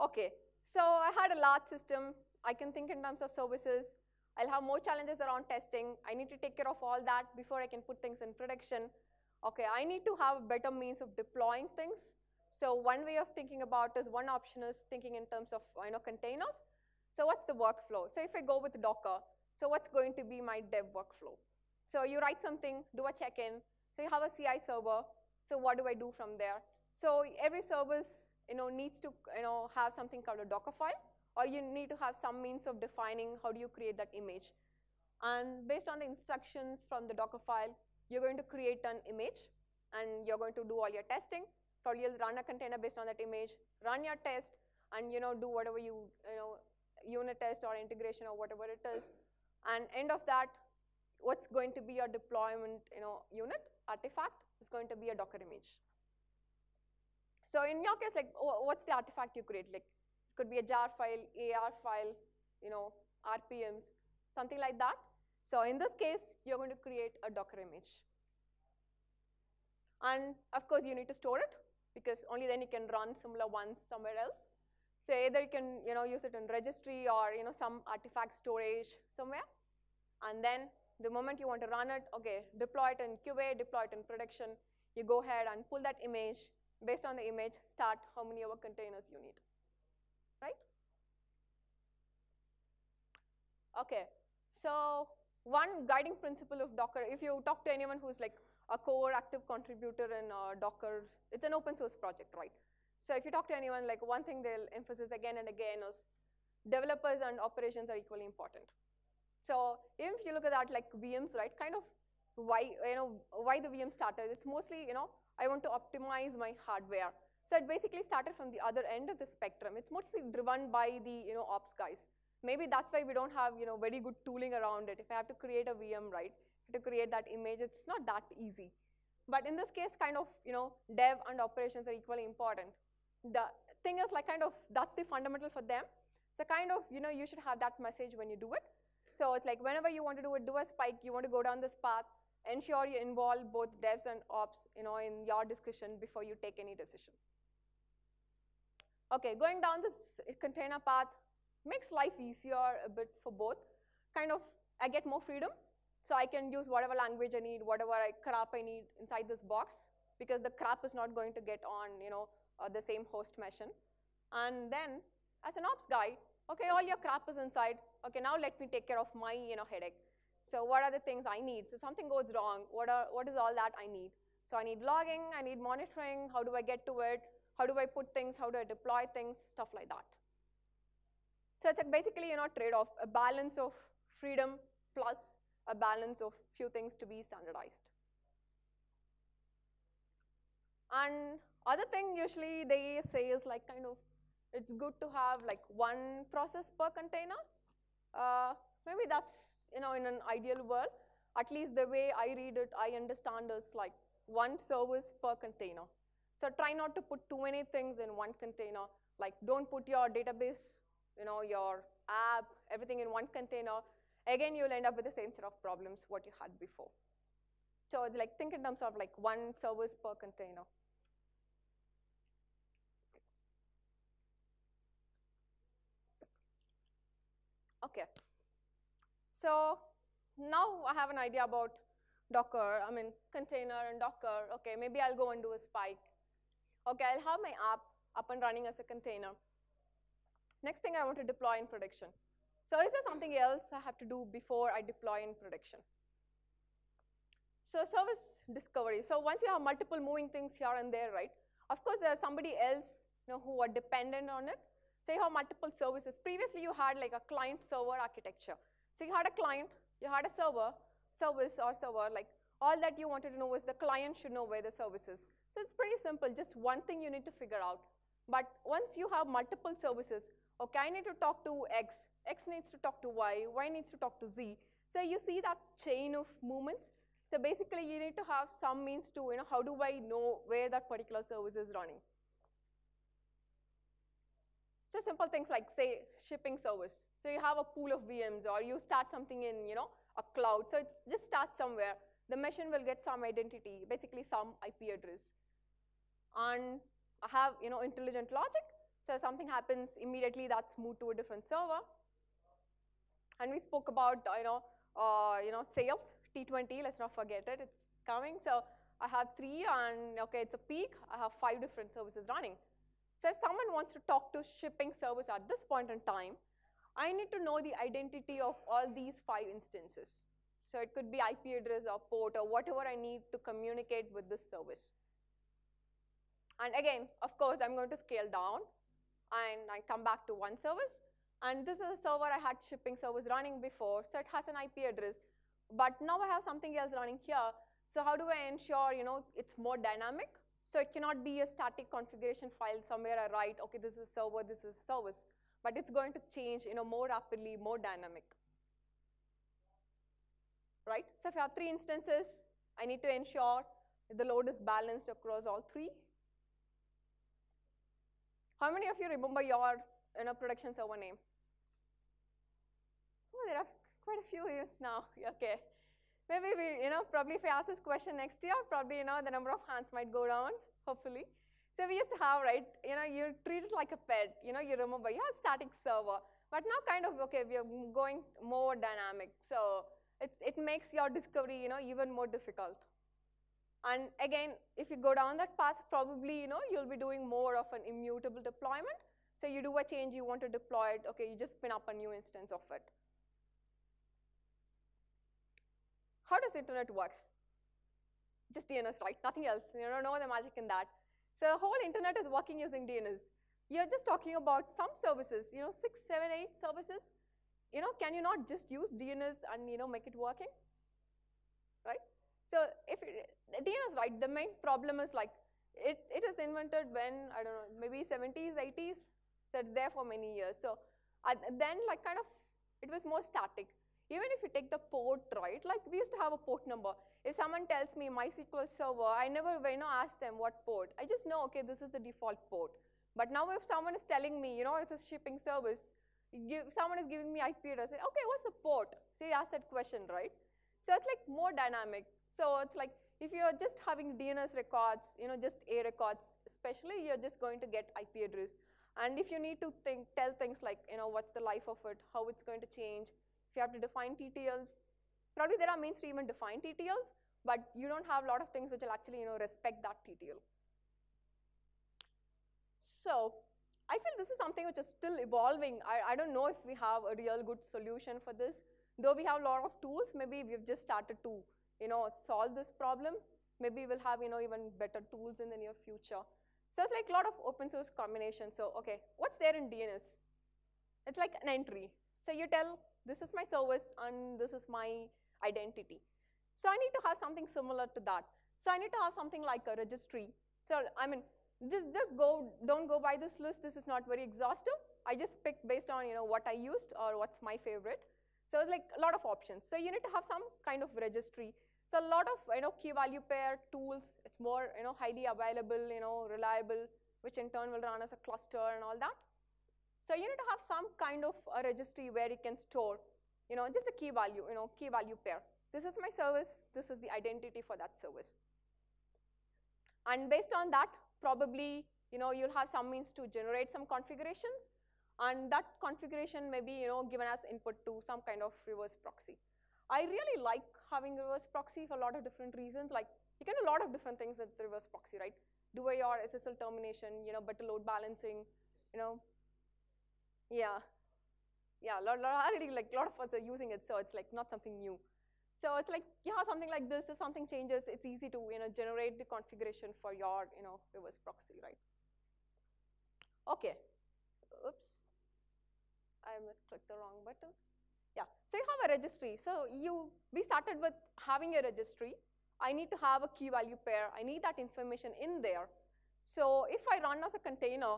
OK, so I had a large system. I can think in terms of services. I'll have more challenges around testing. I need to take care of all that before I can put things in production. OK, I need to have better means of deploying things. So one way of thinking about is, one option is thinking in terms of containers. So what's the workflow? So if I go with Docker, so what's going to be my dev workflow? So you write something, do a check-in. So you have a CI server. So what do I do from there? So every service needs to have something called a Docker file, or you need to have some means of defining how do you create that image. And based on the instructions from the Docker file, you're going to create an image, and you're going to do all your testing. Probably you'll run a container based on that image, run your test, and do whatever unit test or integration or whatever it is. And end of that, what's going to be your deployment unit artifact is going to be a Docker image. So in your case, like, what's the artifact you create? Like, it could be a jar file, AR file, RPMs, something like that. So in this case, you're going to create a Docker image. And of course, you need to store it, because only then you can run similar ones somewhere else. So either you can use it in registry or some artifact storage somewhere. And then the moment you want to run it, OK, deploy it in QA, deploy it in production. You go ahead and pull that image. Based on the image, start how many of our containers you need, right? OK, so one guiding principle of Docker, if you talk to anyone who's like a core active contributor in Docker, it's an open source project, right? So if you talk to anyone, like, one thing they'll emphasize again and again is developers and operations are equally important. So if you look at that, like VMs, right? Kind of why the VM started? It's mostly I want to optimize my hardware. So it basically started from the other end of the spectrum. It's mostly driven by the ops guys. Maybe that's why we don't have very good tooling around it. If I have to create a VM, right, to create that image, it's not that easy. But in this case, kind of dev and operations are equally important. The thing is, like, kind of that's the fundamental for them. So kind of you should have that message when you do it. So it's like whenever you want to do it, do a spike. You want to go down this path. Ensure you involve both devs and ops in your discussion before you take any decision. OK, going down this container path makes life easier a bit for both. Kind of, I get more freedom. So I can use whatever language I need, whatever crap I need inside this box, because the crap is not going to get on the same host machine. And then, as an ops guy, OK, all your crap is inside. OK, now let me take care of my headache. So what are the things I need? So something goes wrong. What is all that I need? So I need logging. I need monitoring. How do I get to it? How do I put things? How do I deploy things? Stuff like that. So it's basically trade-off, a balance of freedom plus a balance of few things to be standardized. And other thing usually they say is, like, kind of, it's good to have like one process per container. Maybe that's in an ideal world. At least the way I read it, I understand is like one service per container. So try not to put too many things in one container. Like, don't put your database, your app, everything in one container. Again, you'll end up with the same set of problems what you had before. So it's like, think in terms of like one service per container. Okay. So now I have an idea about Docker. I mean, container and Docker. Okay, maybe I'll go and do a spike. Okay, I'll have my app up and running as a container. Next thing I want to deploy in production. So is there something else I have to do before I deploy in production? So service discovery. So once you have multiple moving things here and there, right? Of course, there's somebody else who are dependent on it. So you have multiple services. Previously, you had like a client-server architecture. So you had a client, you had a server, service or server, like all that you wanted to know was the client should know where the service is. So it's pretty simple, just one thing you need to figure out. But once you have multiple services, okay, I need to talk to X, X needs to talk to Y, Y needs to talk to Z. So you see that chain of movements. So basically, you need to have some means to, how do I know where that particular service is running? So simple things like, say, shipping service. So you have a pool of VMs, or you start something in, a cloud. So it's just start somewhere. The machine will get some identity, basically some IP address. And I have, intelligent logic. So if something happens, immediately that's moved to a different server. And we spoke about, sales, T20. Let's not forget it. It's coming. So I have 3, and okay, it's a peak. I have 5 different services running. So if someone wants to talk to shipping service at this point in time, I need to know the identity of all these 5 instances. So it could be IP address or port or whatever I need to communicate with this service. And again, of course, I'm going to scale down, and I come back to one service. And this is a server I had shipping service running before, so it has an IP address. But now I have something else running here. So how do I ensure, it's more dynamic? So it cannot be a static configuration file somewhere I write, okay, this is a server, this is a service. But it's going to change, more rapidly, more dynamic. Right? So if you have 3 instances, I need to ensure the load is balanced across all 3. How many of you remember your production server name? Oh, there are quite a few here now. Okay. Maybe we, probably if we ask this question next year, probably, the number of hands might go down, hopefully. So we used to have, right, you treat it like a pet. You remember, you have static server. But now kind of, okay, we are going more dynamic. So it makes your discovery, even more difficult. And again, if you go down that path, probably, you'll be doing more of an immutable deployment. So you do a change, you want to deploy it. Okay, you just spin up a new instance of it. How does internet works? Just DNS, right? Nothing else. No the magic in that. So the whole internet is working using DNS. You're just talking about some services, 6, 7, 8 services. Can you not just use DNS and, make it working? Right? So if DNS, right, the main problem is like, it is invented when, I don't know, maybe 70s, 80s. So it's there for many years. So then, like, kind of, it was more static. Even if you take the port, right, like we used to have a port number. If someone tells me MySQL server, I never ask them what port. I just know, okay, this is the default port. But now if someone is telling me, it's a shipping service, someone is giving me IP address, I say, okay, what's the port? So you ask that question, right? So it's like more dynamic. So it's like if you're just having DNS records, just A records, especially, you're just going to get IP address. And if you need to tell things like, what's the life of it, how it's going to change, you have to define TTLs. Probably there are means to even define TTLs, but you don't have a lot of things which will actually, respect that TTL. So I feel this is something which is still evolving. I don't know if we have a real good solution for this. Though we have a lot of tools, maybe we've just started to, solve this problem. Maybe we'll have, even better tools in the near future. So it's like a lot of open source combinations. So, okay, what's there in DNS? It's like an entry. So you tell, this is my service, and this is my identity. So I need to have something similar to that. So I need to have something like a registry. So I mean, just don't go by this list. This is not very exhaustive. I just picked based on what I used or what's my favorite. So it's like a lot of options. So you need to have some kind of registry. So a lot of key value pair tools. It's more highly available, reliable, which in turn will run as a cluster and all that. So you need to have some kind of a registry where you can store just a key value, key value pair. This is my service. This is the identity for that service. And based on that, probably you'll have some means to generate some configurations, and that configuration may be given as input to some kind of reverse proxy. I really like having reverse proxy for a lot of different reasons. Like, you can do a lot of different things with reverse proxy, right? Do your SSL termination, better load balancing, Yeah, already like a lot of us are using it, so it's like not something new. So it's like you have something like this. If something changes, it's easy to generate the configuration for your reverse proxy, right? Okay. Oops, I misclicked the wrong button. Yeah, so you have a registry. So we started with having a registry. I need to have a key value pair. I need that information in there. So if I run as a container,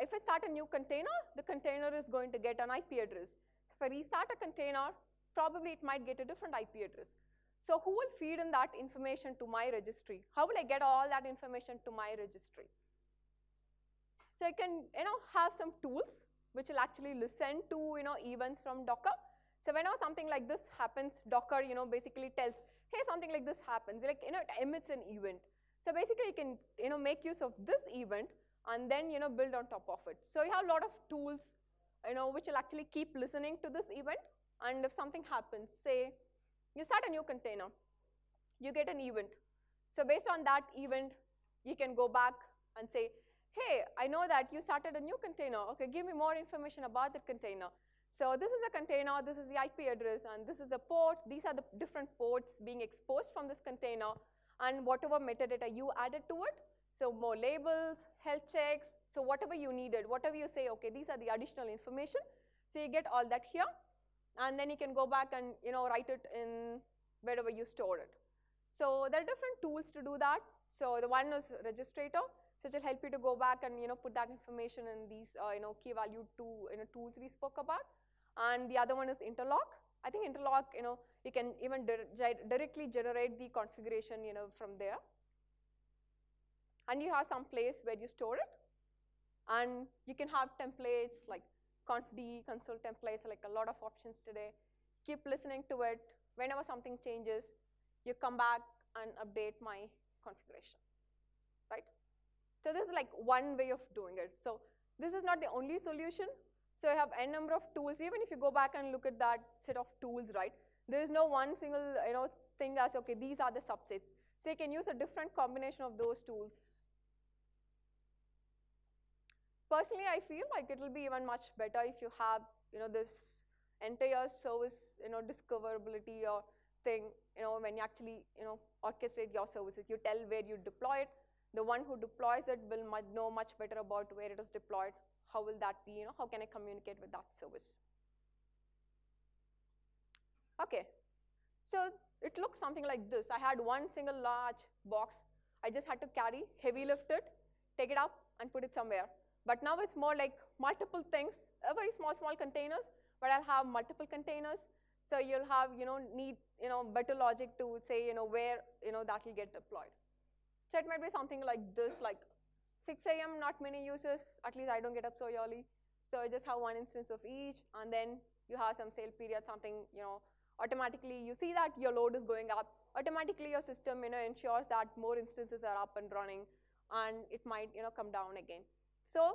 if I start a new container, the container is going to get an IP address. So if I restart a container, probably it might get a different IP address. So who will feed in that information to my registry? How will I get all that information to my registry? So I can have some tools which will actually listen to events from Docker. So whenever something like this happens, Docker basically tells, hey, something like this happens. Like it emits an event. So basically you can make use of this event and then build on top of it. So you have a lot of tools which will actually keep listening to this event. And if something happens, say you start a new container, you get an event. So based on that event, you can go back and say, hey, I know that you started a new container. Okay, give me more information about that container. So this is a container, this is the IP address, and this is the port. These are the different ports being exposed from this container, and whatever metadata you added to it. So more labels, health checks, so whatever you needed, whatever you say, okay, these are the additional information. So you get all that here, and then you can go back and write it in wherever you store it. So there are different tools to do that. So the one is Registrator. So it will help you to go back and put that information in these key value tools we spoke about. And the other one is Interlock. I think Interlock, you can even directly generate the configuration, from there. And you have some place where you store it. And you can have templates like confd, Consul templates, like a lot of options today. Keep listening to it. Whenever something changes, you come back and update my configuration, right? So this is like one way of doing it. So this is not the only solution. So you have n number of tools. Even if you go back and look at that set of tools, right, there is no one single thing as, okay, these are the subsets. So you can use a different combination of those tools. Personally, I feel like it will be even much better if you have this entire service discoverability or thing when you actually orchestrate your services. You tell where you deploy it. The one who deploys it will know much better about where it is deployed. How will that be? How can I communicate with that service? Okay, so it looked something like this. I had one single large box. I just had to carry, heavy lift it, take it up, and put it somewhere. But now it's more like multiple things, very small containers. But I'll have multiple containers, so you'll have need better logic to say where that will get deployed. So it might be something like this, like 6 a.m., not many users. At least I don't get up so early. So I just have one instance of each, and then you have some sale period, something, automatically you see that your load is going up. Automatically your system ensures that more instances are up and running, and it might come down again. So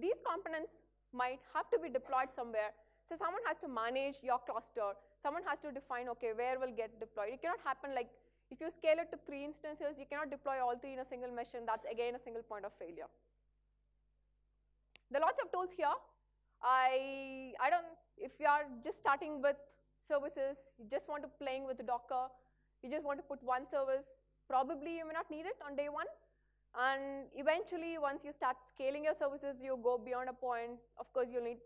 these components might have to be deployed somewhere. So someone has to manage your cluster. Someone has to define, okay, where will get deployed. It cannot happen like, if you scale it to 3 instances, you cannot deploy all 3 in a single machine. That's again a single point of failure. There are lots of tools here. I don't, if you are just starting with services, you just want to playing with Docker, you just want to put one service, probably you may not need it on day one. And eventually, once you start scaling your services, you go beyond a point. Of course, you'll need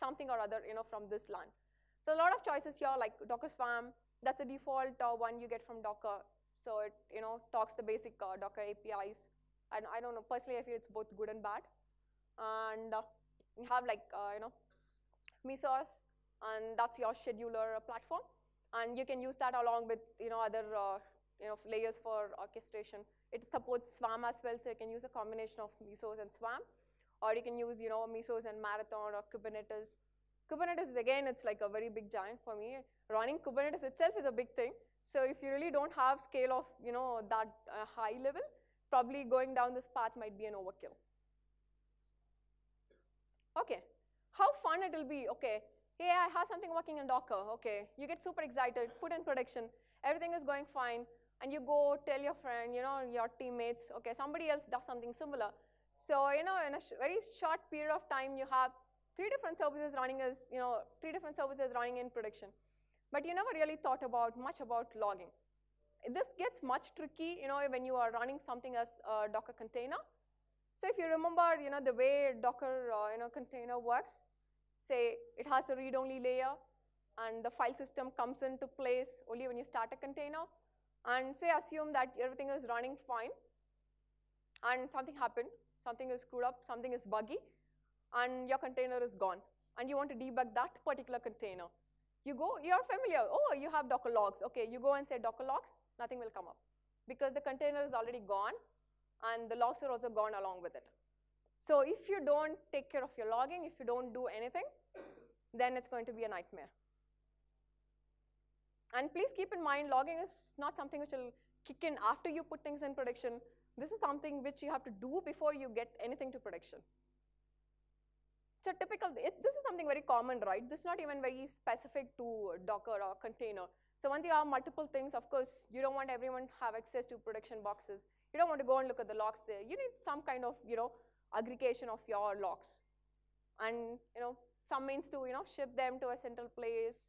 something or other from this LAN. So a lot of choices here, like Docker Swarm. That's the default one you get from Docker. So it talks the basic Docker APIs. And I don't know, personally I feel it's both good and bad. And you have like Mesos, and that's your scheduler platform. and you can use that along with other layers for orchestration. It supports Swarm as well, so you can use a combination of Mesos and Swarm, or you can use Mesos and Marathon or Kubernetes. Kubernetes is again, it's like a very big giant for me. Running Kubernetes itself is a big thing. So if you really don't have scale of that high level, probably going down this path might be an overkill. Okay, how fun it will be. Okay, hey, I have something working in Docker. Okay, you get super excited, put in production, everything is going fine, and you go tell your friend, your teammates. Okay, somebody else does something similar. So in a very short period of time, you have three different services running in production. But you never really thought much about logging. This gets much tricky, when you are running something as a Docker container. So if you remember, the way Docker, container works, say it has a read-only layer, and the file system comes into place only when you start a container. And say assume that everything is running fine, and something happened, something is screwed up, something is buggy, and your container is gone, and you want to debug that particular container. You go, you're familiar, oh, you have Docker logs. Okay, you go and say Docker logs, nothing will come up because the container is already gone and the logs are also gone along with it. So if you don't take care of your logging, if you don't do anything, then it's going to be a nightmare. And please keep in mind, logging is not something which will kick in after you put things in production. This is something which you have to do before you get anything to production. So this is something very common, right? This is not even very specific to Docker or container. So once you have multiple things, of course, you don't want everyone to have access to production boxes. You don't want to go and look at the logs there. You need some kind of, aggregation of your logs. And, some means to, ship them to a central place.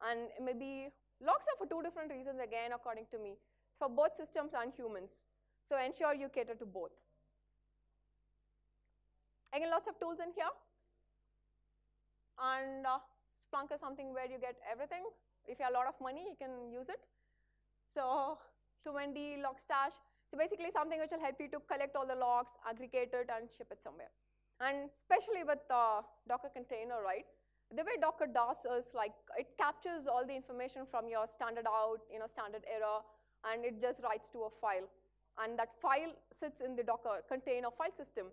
And maybe logs are for two different reasons, again, according to me. It's for both systems and humans. So ensure you cater to both. Again, lots of tools in here. And Splunk is something where you get everything. If you have a lot of money, you can use it. So T20, Logstash. So basically something which will help you to collect all the logs, aggregate it, and ship it somewhere. And especially with Docker container, right? The way Docker does is like it captures all the information from your standard out, standard error, and it just writes to a file. And that file sits in the Docker container file system.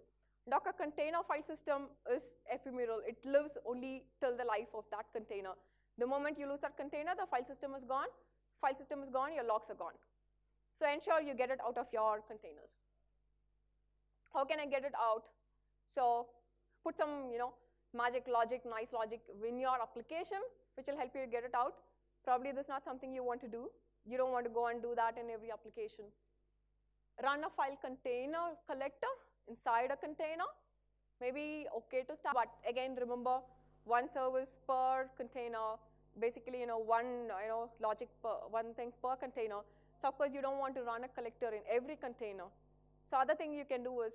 Docker container file system is ephemeral. It lives only till the life of that container. The moment you lose that container, the file system is gone. File system is gone, your logs are gone. So ensure you get it out of your containers. How can I get it out? So put some, magic logic, nice logic in your application, which will help you get it out. Probably this is not something you want to do. You don't want to go and do that in every application. Run a file container collector inside a container, maybe okay to start, but again, remember, one service per container, basically, one, logic per, one thing per container. So of course, you don't want to run a collector in every container. So other thing you can do is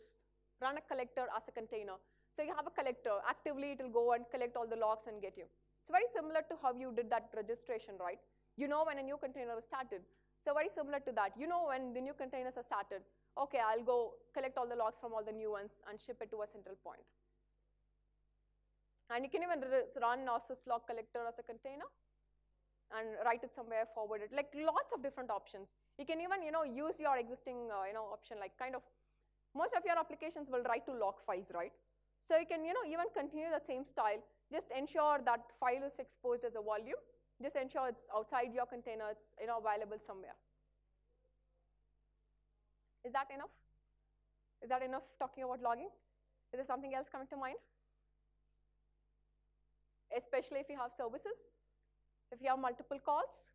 run a collector as a container. So you have a collector, actively it will go and collect all the logs and get you. It's very similar to how you did that registration, right? When a new container is started. So very similar to that, when the new containers are started. Okay, I'll go collect all the logs from all the new ones and ship it to a central point. And you can even run syslog collector as a container and write it somewhere, forward it, like lots of different options. You can even, use your existing, option, like kind of, most of your applications will write to log files, right? So you can, even continue that same style. Just ensure that file is exposed as a volume. Just ensure it's outside your container, it's, available somewhere. Is that enough? Is that enough talking about logging? Is there something else coming to mind? Especially if you have services, if you have multiple calls.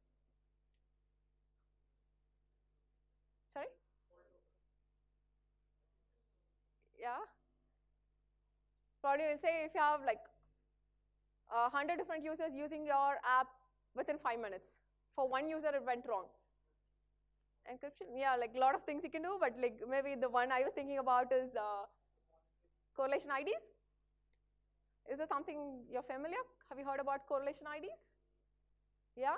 Sorry? Yeah? Probably we'll say if you have like 100 different users using your app within 5 minutes. For one user, it went wrong. Encryption, yeah, like a lot of things you can do, but like maybe the one I was thinking about is correlation IDs. Is there something you're familiar? Have you heard about correlation IDs? Yeah?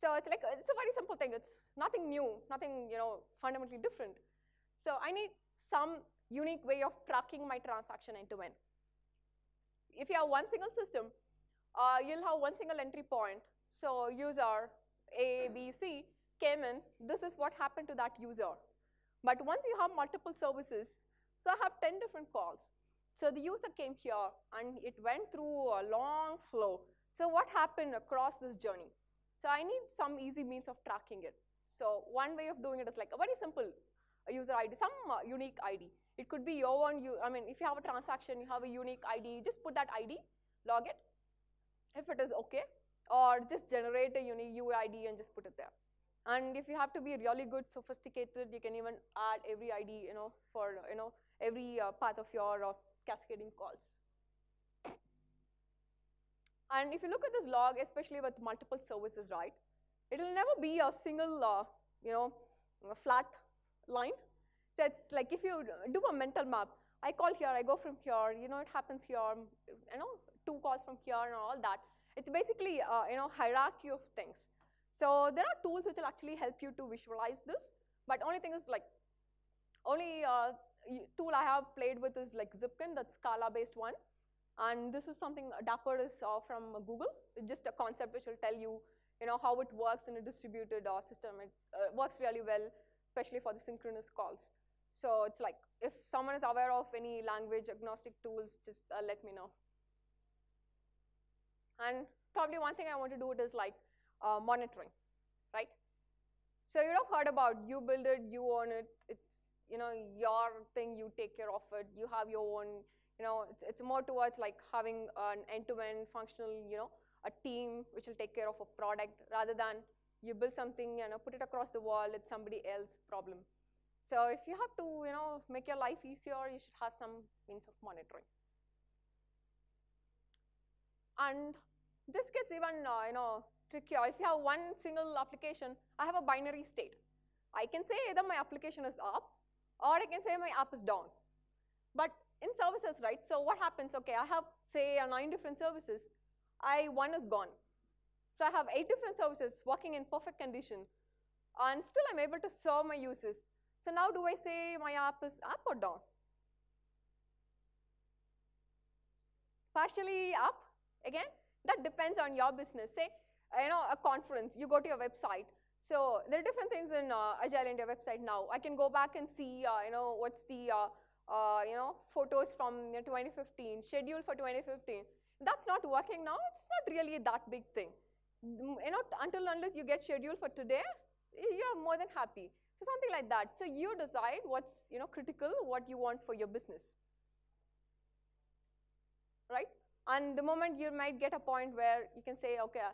So it's like, it's a very simple thing. It's nothing new, nothing, fundamentally different. So I need some unique way of tracking my transaction end to end. If you have one single system, you'll have one single entry point. So user, A, B, C came in, this is what happened to that user. But once you have multiple services, so I have 10 different calls. So the user came here, and it went through a long flow. So what happened across this journey? So I need some easy means of tracking it. So one way of doing it is like a very simple user ID, some unique ID. It could be your own, I mean, if you have a transaction, you have a unique ID, just put that ID, log it, if it is OK, or just generate a unique UID and just put it there. And if you have to be really good, sophisticated, you can even add every ID, you know, for, you know, every path of your cascading calls. And if you look at this log, especially with multiple services, right, it will never be a single, you know, flat line. So it's like if you do a mental map, I call here, I go from here, you know, it happens here, you know, 2 calls from here and all that. It's basically, you know, hierarchy of things. So there are tools which will actually help you to visualize this, but only thing is like, only tool I have played with is like Zipkin, that's Scala-based one. And this is something Dapper is from Google. It's just a concept which will tell you, you know, how it works in a distributed system. It works really well, especially for the synchronous calls. So it's like, if someone is aware of any language agnostic tools, just let me know. And probably one thing I want to do is like monitoring, right? So you have heard about you build it, you own it. It's, you know, your thing, you take care of it. You have your own, you know, it's more towards like having an end-to-end functional, you know, a team which will take care of a product rather than you build something, you know, put it across the wall, it's somebody else's problem. So if you have to, you know, make your life easier, you should have some means of monitoring. And this gets even, you know, trickier. If you have one single application, I have a binary state. I can say either my application is up or I can say my app is down. But in services, right, so what happens? Okay, I have, say, 9 different services. One is gone. So I have 8 different services working in perfect condition. And still I'm able to serve my users. So now do I say my app is up or down? Partially up, again, that depends on your business. Say, you know, a conference, you go to your website. So there are different things in Agile India website now. I can go back and see, you know, what's the, you know, photos from 2015, schedule for 2015. That's not working now. It's not really that big thing. You know, until unless you get scheduled for today, you're more than happy. So something like that. So you decide what's, you know, critical, what you want for your business, right? And the moment you might get a point where you can say, okay,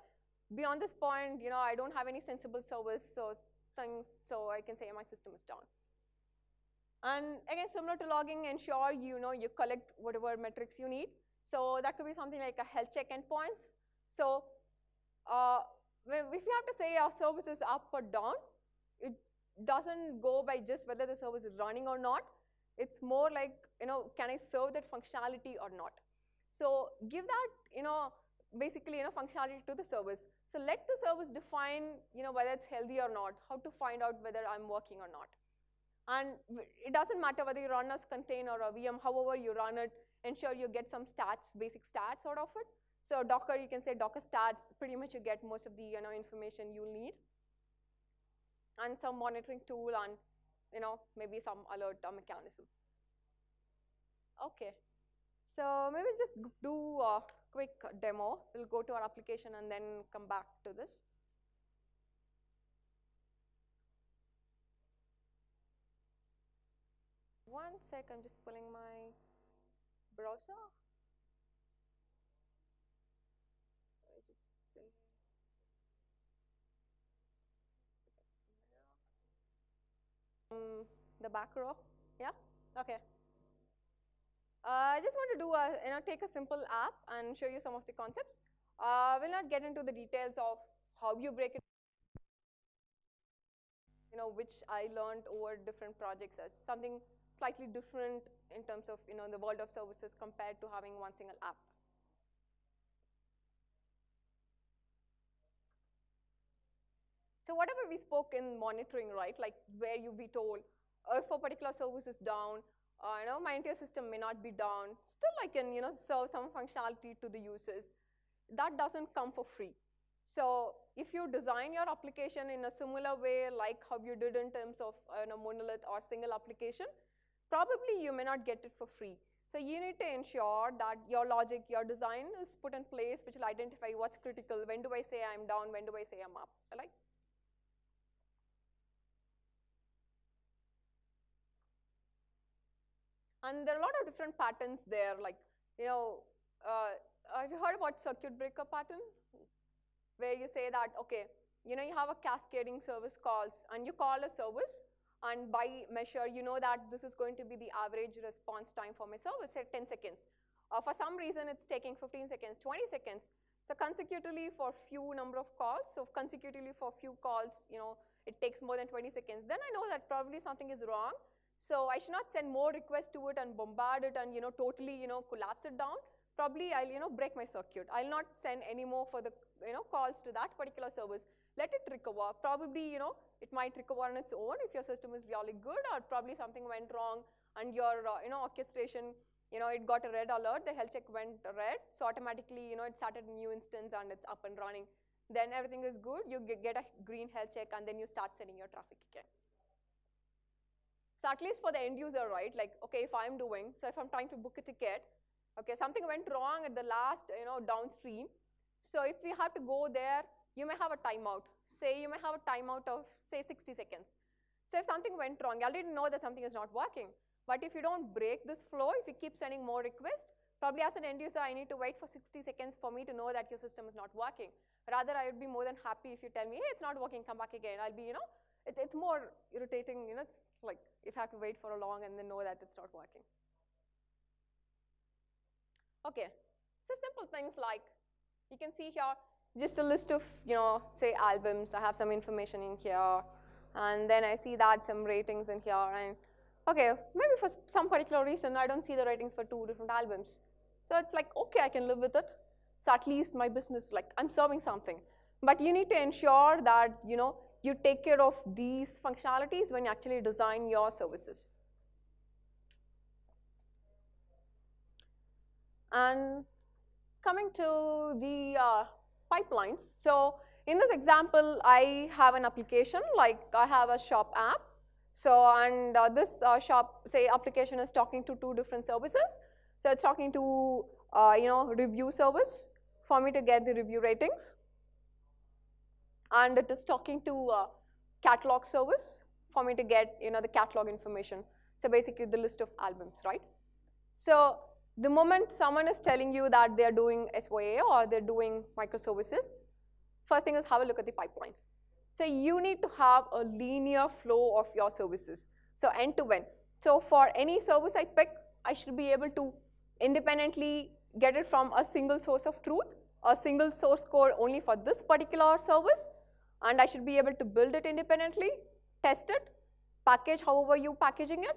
beyond this point, you know, I don't have any sensible service, so things, so I can say my system is down. And again, similar to logging, ensure you know you collect whatever metrics you need. So that could be something like a health check endpoints. So if you have to say our service is up or down, it doesn't go by just whether the service is running or not. It's more like, you know, can I serve that functionality or not? So give that, you know, basically, you know, functionality to the service. So let the service define, you know, whether it's healthy or not, how to find out whether I'm working or not. And it doesn't matter whether you run a container or a VM, however you run it, ensure you get some stats, basic stats out of it. So Docker, you can say Docker stats, pretty much you get most of the, you know, information you need. And some monitoring tool and, you know, maybe some alert mechanism. OK. So maybe just do a quick demo. We'll go to our application and then come back to this. One sec, I'm just pulling my browser. I just say. The back row, yeah, okay. I just want to do a, you know, take a simple app and show you some of the concepts. We'll not get into the details of how you break it, you know, which I learned over different projects as something slightly different in terms of, you know, the world of services compared to having one single app. So whatever we spoke in monitoring, right, like where you'll be told, if a particular service is down, you know, my entire system may not be down, still I can, you know, serve some functionality to the users. That doesn't come for free. So if you design your application in a similar way like how you did in terms of monolith or single application, probably you may not get it for free. So you need to ensure that your logic, your design is put in place which will identify what's critical. When do I say I'm down? When do I say I'm up? Right? And there are a lot of different patterns there, like, you know, have you heard about circuit breaker pattern? Where you say that, okay, you know, you have a cascading service calls and you call a service and by measure, you know that this is going to be the average response time for my service, say 10 seconds. For some reason, it's taking 15 seconds, 20 seconds. So consecutively for few number of calls, so consecutively for few calls, you know, it takes more than 20 seconds. Then I know that probably something is wrong. So I should not send more requests to it and bombard it and, you know, totally, you know, collapse it down. Probably I'll, you know, break my circuit. I'll not send any more for the, you know, calls to that particular service. Let it recover. Probably, you know, it might recover on its own if your system is really good, or probably something went wrong and your, you know, orchestration, you know, it got a red alert, the health check went red. So automatically, you know, it started a new instance and it's up and running. Then everything is good. You get a green health check and then you start sending your traffic again. So at least for the end user, right, like, okay, if I'm doing, so if I'm trying to book a ticket, okay, something went wrong at the last, you know, downstream. So if we have to go there, you may have a timeout. Say you may have a timeout of, say, 60 seconds. So if something went wrong, you already know that something is not working. But if you don't break this flow, if you keep sending more requests, probably as an end user, I need to wait for 60 seconds for me to know that your system is not working. Rather, I would be more than happy if you tell me, hey, it's not working, come back again. I'll be, you know, it's more irritating, you know, it's like if you have to wait for a long and then know that it's not working. Okay, so simple things like, you can see here, just a list of, you know, say albums, I have some information in here, and then I see that some ratings in here, and okay, maybe for some particular reason, I don't see the ratings for 2 different albums. So it's like, okay, I can live with it. So at least my business, like, I'm serving something. But you need to ensure that, you know, you take care of these functionalities when you actually design your services. And coming to the pipelines, so in this example, I have an application, like I have a shop app. So, and this shop, say, application is talking to 2 different services. So it's talking to, you know, review service for me to get the review ratings. And it is talking to catalog service for me to get, you know, the catalog information. So basically the list of albums, right? So the moment someone is telling you that they're doing SOA or they're doing microservices, first thing is have a look at the pipelines. So you need to have a linear flow of your services, so end to end. So for any service I pick, I should be able to independently get it from a single source of truth, a single source code only for this particular service, and I should be able to build it independently, test it, package however you're packaging it,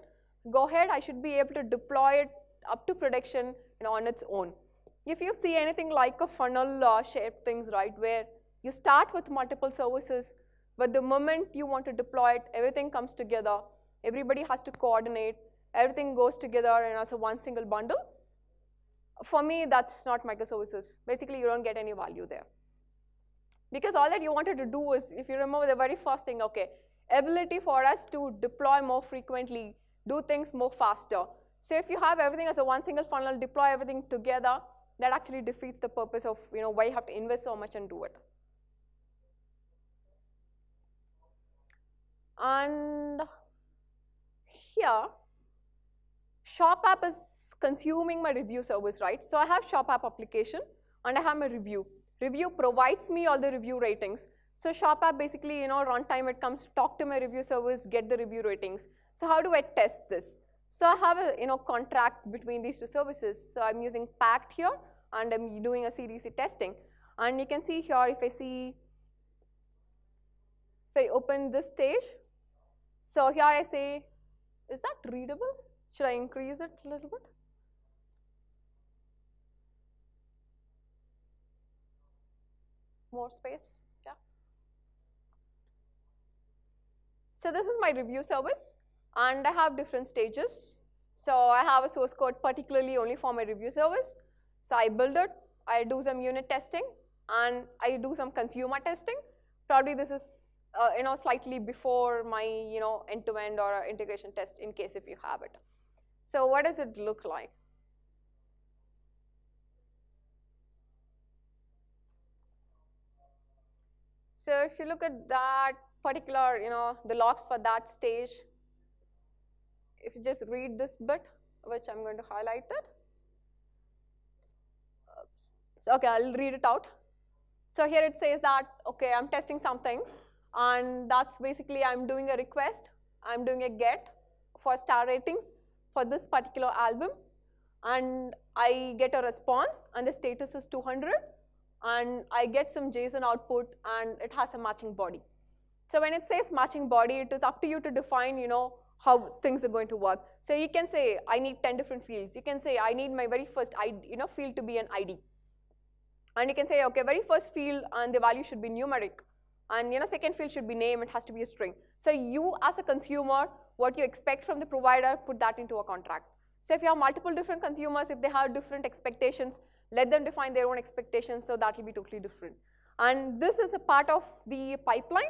go ahead, I should be able to deploy it up to production, you know, on its own. If you see anything like a funnel shaped things, right, where you start with multiple services, but the moment you want to deploy it, everything comes together, everybody has to coordinate, everything goes together, and as a one single bundle. For me, that's not microservices. Basically, you don't get any value there. Because all that you wanted to do is, if you remember the very first thing, okay, ability for us to deploy more frequently, do things more faster. So if you have everything as a one single funnel, deploy everything together, that actually defeats the purpose of, you know, why you have to invest so much and do it. And here, shop app is consuming my review service, right? So I have shop app application and I have my review. Review provides me all the review ratings. So shop app basically, you know, runtime, it comes talk to my review service, get the review ratings. So how do I test this? So I have a, you know, contract between these 2 services. So I'm using Pact here and I'm doing a CDC testing. And you can see here, if I see, if I open this stage, so here I say, is that readable? Should I increase it a little bit? More space, yeah. So this is my review service, and I have different stages. So I have a source code particularly only for my review service. So I build it, I do some unit testing, and I do some consumer testing. Probably this is slightly before my end-to-end or integration test, in case if you have it. So what does it look like? So if you look at that particular, the logs for that stage, if you just read this bit, which I'm going to highlight it. So, okay, I'll read it out. So here it says that, okay, I'm testing something, and that's basically I'm doing a request, I'm doing a get for star ratings for this particular album, and I get a response, and the status is 200. And I get some JSON output, and it has a matching body. So when it says matching body, it is up to you to define, how things are going to work. So you can say, I need 10 different fields. You can say, I need my very first ID, field to be an ID. And you can say, okay, very first field, and the value should be numeric. And second field should be name, it has to be a string. So you, as a consumer, what you expect from the provider, put that into a contract. So if you have multiple different consumers, if they have different expectations, let them define their own expectations, so that will be totally different. And this is a part of the pipeline,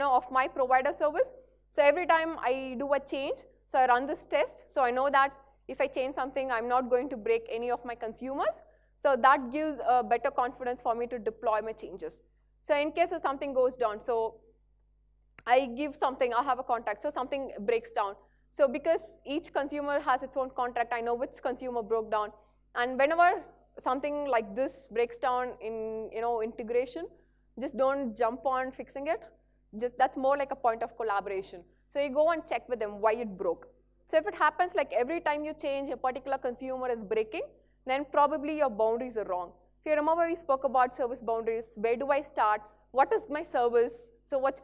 of my provider service. So every time I do a change, so I run this test, so I know that if I change something, I'm not going to break any of my consumers. So that gives a better confidence for me to deploy my changes. So in case if something goes down, so I give something, I have a contract, so something breaks down. So because each consumer has its own contract, I know which consumer broke down. And whenever something like this breaks down in integration, just don't jump on fixing it. Just that's more like a point of collaboration. So you go and check with them why it broke. So if it happens like every time you change a particular consumer is breaking, then probably your boundaries are wrong. So you remember we spoke about service boundaries. Where do I start? What is my service? So what's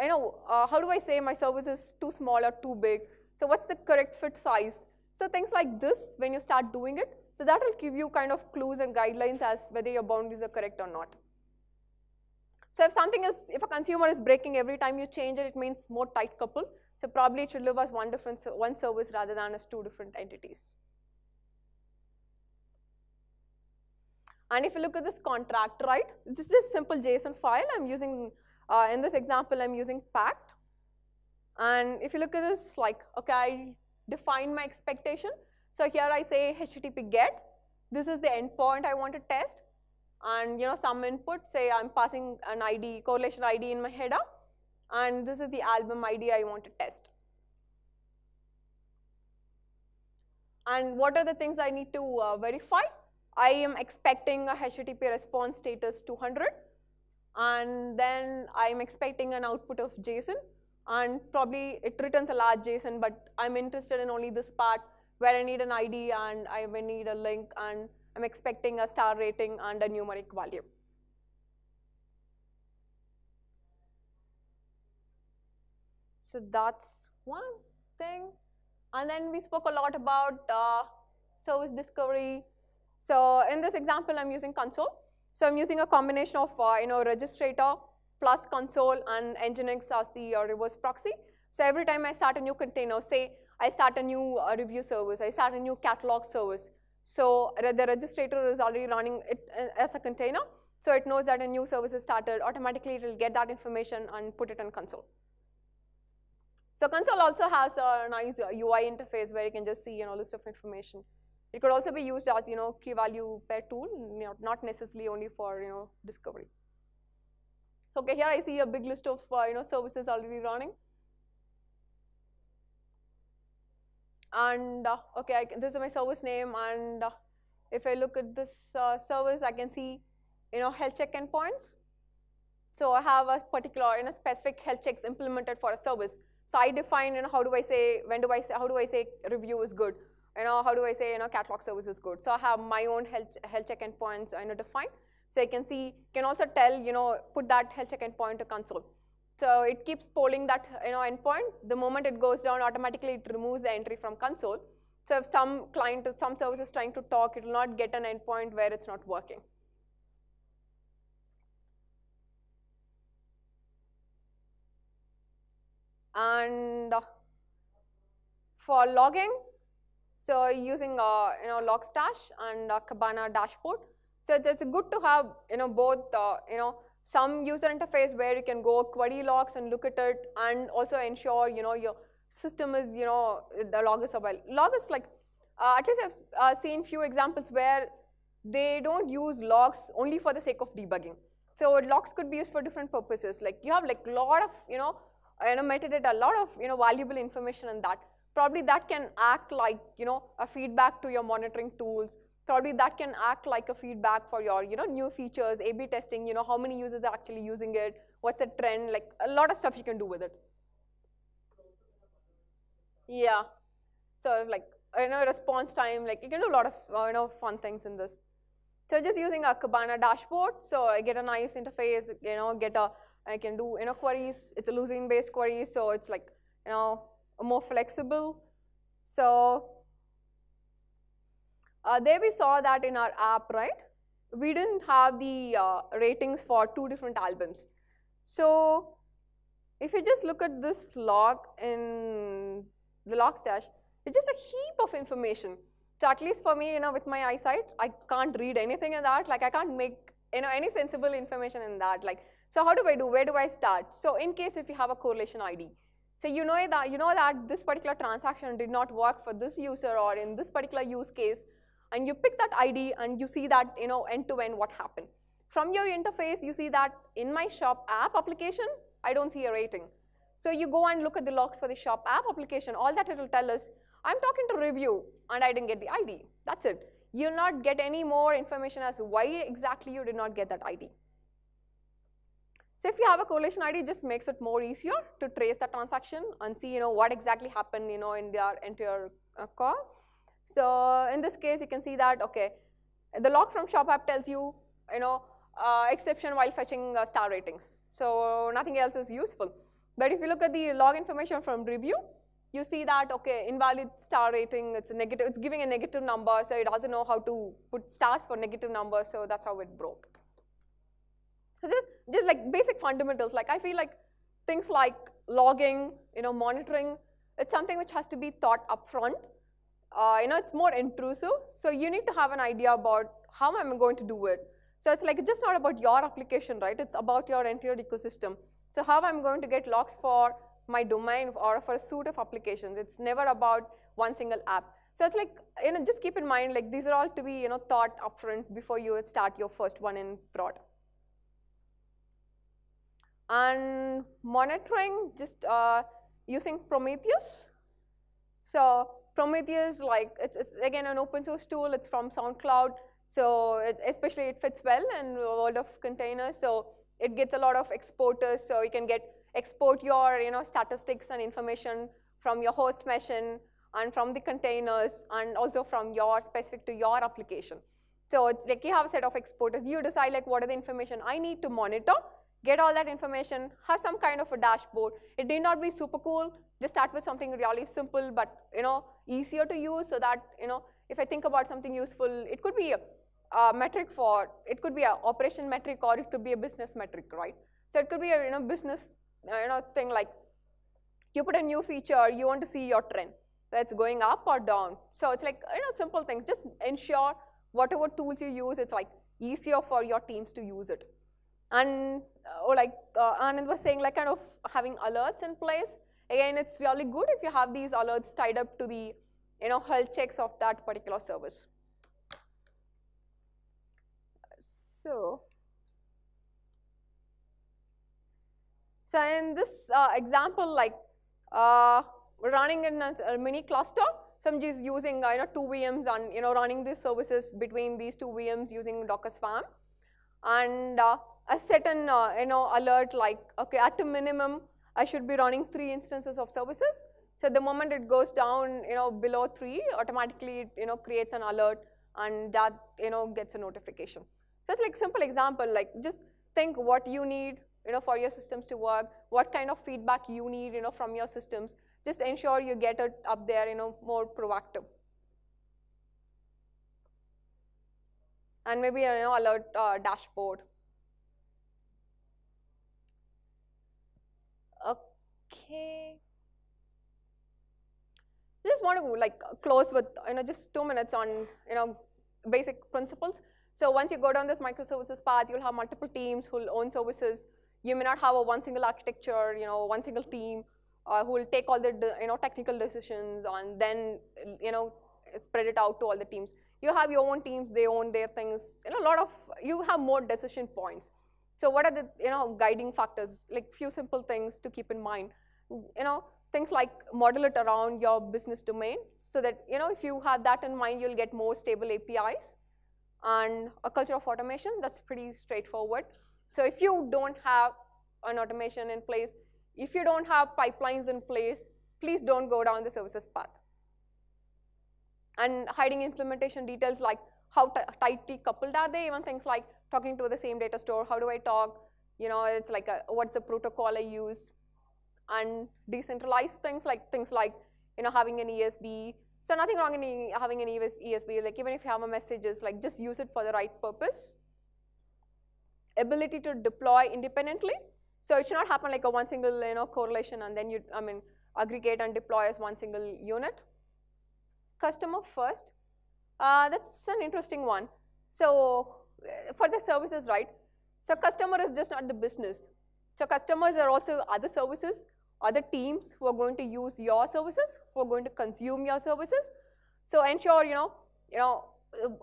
how do I say my service is too small or too big? So what's the correct fit size? So things like this, when you start doing it, so that will give you kind of clues and guidelines as whether your boundaries are correct or not. So if something is, if a consumer is breaking every time you change it, it means more tight couple. So probably it should live as one service rather than as two different entities. And if you look at this contract, right, this is just simple JSON file. I'm using, in this example, I'm using Pact. And if you look at this, like, okay, I define my expectation. So here I say HTTP get, this is the endpoint I want to test, and some input, say I'm passing an ID, correlation ID in my header, and this is the album ID I want to test. And what are the things I need to verify? I am expecting a HTTP response status 200, and then I'm expecting an output of JSON, and probably it returns a large JSON, but I'm interested in only this part, where I need an ID and I will need a link, and I'm expecting a star rating and a numeric value. So that's one thing. And then we spoke a lot about service discovery. So in this example, I'm using Consul. So I'm using a combination of Registrator plus Consul and Nginx as the reverse proxy. So every time I start a new container, say I start a new review service, I start a new catalog service. So the Registrator is already running it as a container, so it knows that a new service is started, automatically it will get that information and put it in Consul. So Consul also has a nice UI interface where you can just see list of information. It could also be used as key value pair tool, not necessarily only for discovery. So okay, here I see a big list of services already running. And okay, this is my service name, and if I look at this service, I can see health check endpoints. So I have a particular specific health checks implemented for a service. So I define how do I say, when do I say, how do I say review is good? How do I say catalog service is good? So I have my own health check endpoints defined. So I can see, can also tell put that health check endpoint to Consul. So it keeps polling that endpoint. The moment it goes down, automatically it removes the entry from Consul. So if some client or some service is trying to talk, it will not get an endpoint where it's not working. And for logging, so using Logstash and Kibana dashboard. So it's good to have both some user interface where you can go query logs and look at it, and also ensure your system is the log is available. Log is like at least I've seen few examples where they don't use logs only for the sake of debugging. So logs could be used for different purposes. Like you have like lot of metadata, a lot of valuable information in that. Probably that can act like a feedback to your monitoring tools. Probably that can act like a feedback for your new features, A/B testing, how many users are actually using it, what's the trend, like a lot of stuff you can do with it. Yeah, so like response time, like you can do a lot of fun things in this. So just using a Kibana dashboard, so I get a nice interface, I can do queries. It's a Lucene based query, so it's like more flexible. So there we saw that in our app, right? We didn't have the ratings for two different albums. So if you just look at this log in the Logstash, it's just a heap of information. So at least for me, with my eyesight, I can't read anything in that. Like I can't make any sensible information in that. Like, so how do I do? Where do I start? So in case if you have a correlation ID. So you know that this particular transaction did not work for this user or in this particular use case. And you pick that ID and you see that end to end what happened. From your interface, you see that in my shop app application, I don't see a rating. So you go and look at the logs for the shop app application. All that it will tell us, I'm talking to review and I didn't get the ID. That's it. You'll not get any more information as to why exactly you did not get that ID. So if you have a correlation ID, it just makes it more easier to trace that transaction and see what exactly happened in their entire call. So in this case, you can see that, okay, the log from shop app tells you, exception while fetching star ratings. So nothing else is useful. But if you look at the log information from review, you see that, okay, invalid star rating, it's a negative, it's giving a negative number, so it doesn't know how to put stars for negative numbers, so that's how it broke. So just like basic fundamentals, like I feel like things like logging, monitoring, it's something which has to be taught upfront. It's more intrusive, so you need to have an idea about how am I going to do it. So it's like it's just not about your application, right? It's about your entire ecosystem. So how I'm going to get logs for my domain or for a suite of applications. It's never about one single app. So it's like just keep in mind like these are all to be taught upfront before you start your first one in prod. And monitoring, just using Prometheus. So Prometheus, like it's again an open source tool. It's from SoundCloud, so especially it fits well in the world of containers. So it gets a lot of exporters, so you can export your statistics and information from your host machine and from the containers and also from your specific to your application. So it's like you have a set of exporters. You decide like what are the information I need to monitor. Get all that information, have some kind of a dashboard. It need not be super cool. Just start with something really simple, but easier to use, so that if I think about something useful, it could be a metric for, it could be an operation metric or it could be a business metric, right? So it could be a business thing, like you put a new feature, you want to see your trend, whether it's going up or down. So it's like simple things. Just ensure whatever tools you use, it's like easier for your teams to use it. And like Anand was saying, like kind of having alerts in place. Again, it's really good if you have these alerts tied up to the health checks of that particular service. So in this example, like running in a mini cluster, somebody's using two VMs and running these services between these two VMs using Docker Swarm, and I set an alert like, okay, at the minimum I should be running 3 instances of services. So the moment it goes down below 3, automatically it creates an alert and that gets a notification. So it's like simple example, like just think what you need for your systems to work, what kind of feedback you need from your systems. Just ensure you get it up there more proactive. And maybe alert dashboard. Okay. Just want to like close with just 2 minutes on basic principles. So once you go down this microservices path, you'll have multiple teams who'll own services. You may not have a one single architecture, you know, one single team who will take all the technical decisions and then spread it out to all the teams. You have your own teams; they own their things. You have more decision points. So what are the guiding factors? Like few simple things to keep in mind. Things like model it around your business domain, so that if you have that in mind, you'll get more stable APIs. And a culture of automation, that's pretty straightforward. So if you don't have an automation in place, if you don't have pipelines in place, please don't go down the services path. And hiding implementation details like how tightly coupled are they, even things like talking to the same data store, how do I talk, it's like what's the protocol I use. And decentralized things like having an ESB. So nothing wrong in having an ESB, like even if you have a messages, like just use it for the right purpose. Ability to deploy independently. So it should not happen like a one single correlation and then you, aggregate and deploy as one single unit. Customer first, that's an interesting one. So for the services, right? So customer is just not the business. So customers are also other services, other teams who are going to use your services, who are going to consume your services. So ensure,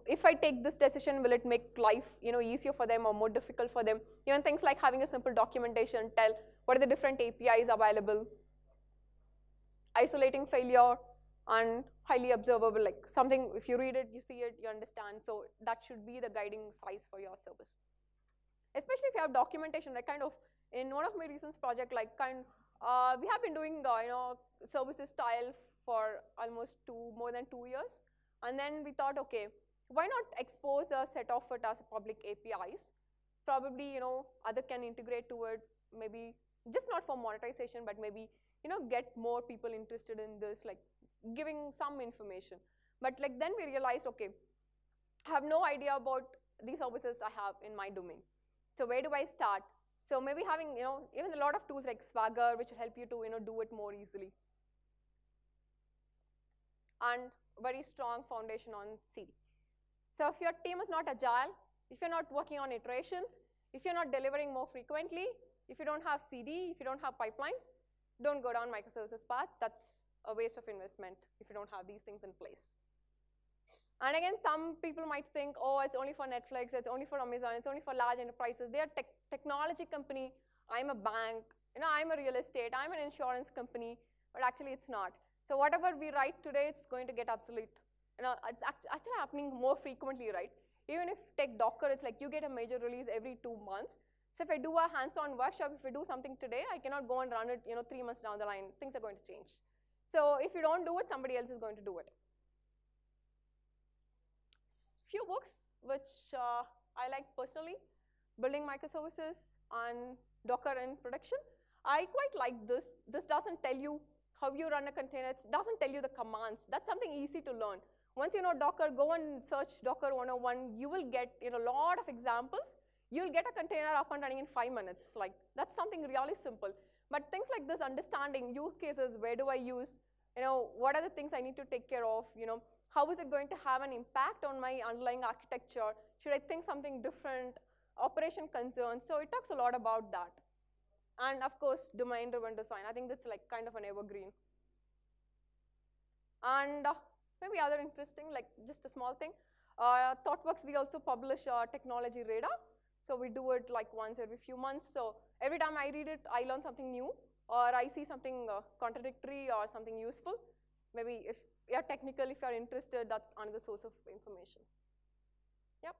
if I take this decision, will it make life, easier for them or more difficult for them? Even things like having a simple documentation, tell what are the different APIs available. Isolating failure and highly observable, like something, if you read it, you see it, you understand. So that should be the guiding size for your service. Especially if you have documentation, like kind of, in one of my recent projects, like we have been doing, services style for almost more than 2 years. And then we thought, okay, why not expose a set of it as a public APIs? Probably, other can integrate to it, maybe just not for monetization, but maybe, get more people interested in this, like giving some information. But like then we realized, okay, I have no idea about these services I have in my domain. So where do I start? So maybe having, even a lot of tools like Swagger, which will help you to, do it more easily. And very strong foundation on CD. So if your team is not agile, if you're not working on iterations, if you're not delivering more frequently, if you don't have CD, if you don't have pipelines, don't go down microservices path. That's a waste of investment if you don't have these things in place. And again, some people might think, oh, it's only for Netflix, it's only for Amazon, it's only for large enterprises. They are technology company. I'm a bank. I'm a real estate. I'm an insurance company. But actually, it's not. So whatever we write today, it's going to get obsolete. It's actually happening more frequently, right? Even if take Docker, it's like you get a major release every 2 months. So if I do a hands-on workshop, if I do something today, I cannot go and run it 3 months down the line. Things are going to change. So if you don't do it, somebody else is going to do it. Few books which I like personally, Building Microservices and Docker in Production. I quite like this. This doesn't tell you how you run a container. It doesn't tell you the commands. That's something easy to learn. Once you know Docker, go and search Docker 101. You will get a lot of examples. You'll get a container up and running in 5 minutes. Like that's something really simple. But things like this, understanding use cases, where do I use? What are the things I need to take care of? How is it going to have an impact on my underlying architecture? Should I think something different? Operation concerns. So it talks a lot about that. And of course, domain-driven design. I think that's like kind of an evergreen. And maybe other interesting, like just a small thing. ThoughtWorks, we also publish Technology Radar. So we do it like once every few months. So every time I read it, I learn something new, or I see something contradictory or something useful. Maybe if you're technical, if you're interested, that's another source of information. Yep.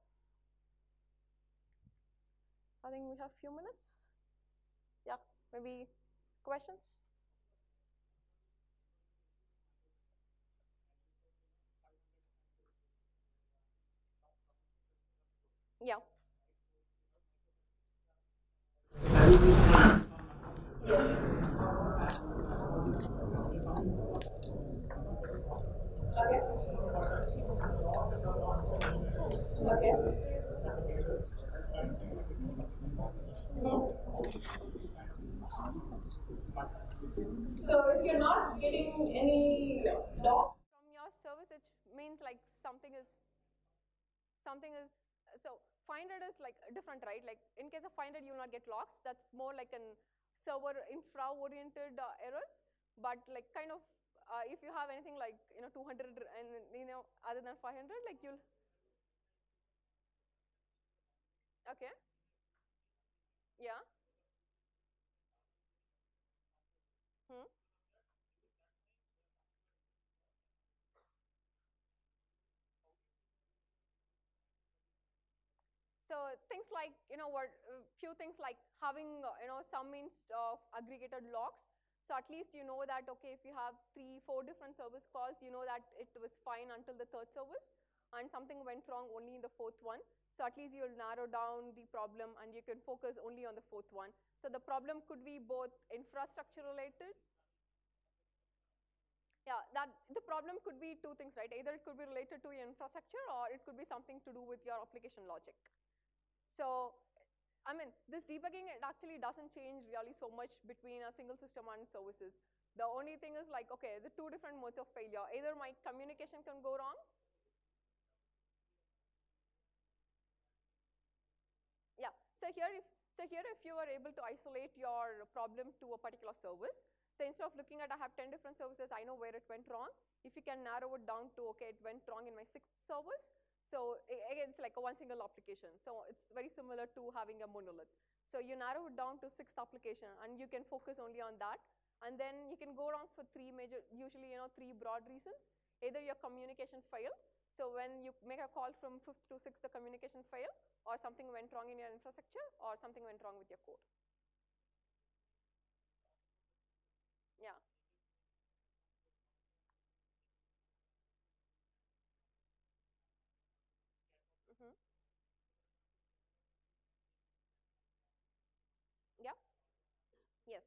I think we have a few minutes. Yeah, maybe questions? Yeah. Yes. Okay. Okay. So if you're not getting any logs from your service, it means like something is so Finder is like different, right? Like in case of Finder, you will not get logs. That's more like an server infra-oriented errors. But like kind of if you have anything like 200 and other than 500, like you'll. Okay. Yeah. Hmm. So things like few things like having some means of aggregated logs. So at least you know that okay, if you have 3, 4 different service calls, you know that it was fine until the third service, and something went wrong only in the fourth one. So at least you'll narrow down the problem and you can focus only on the fourth one. So the problem could be both infrastructure related. Yeah, the problem could be two things, right? Either it could be related to your infrastructure or it could be something to do with your application logic. So, I mean, this debugging, it actually doesn't change really so much between a single system and services. The only thing is like, okay, the two different modes of failure. Either my communication can go wrong. Yeah, so here if you are able to isolate your problem to a particular service, so instead of looking at I have 10 different services, I know where it went wrong. If you can narrow it down to, okay, it went wrong in my 6th service, so again, it's like a one single application. So it's very similar to having a monolith. So you narrow it down to 6th application and you can focus only on that. And then you can go wrong for usually three broad reasons. Either your communication failed. So when you make a call from 5th to 6th, the communication failed, or something went wrong in your infrastructure, or something went wrong with your code. Yeah. Mm-hmm. Yeah. Yes.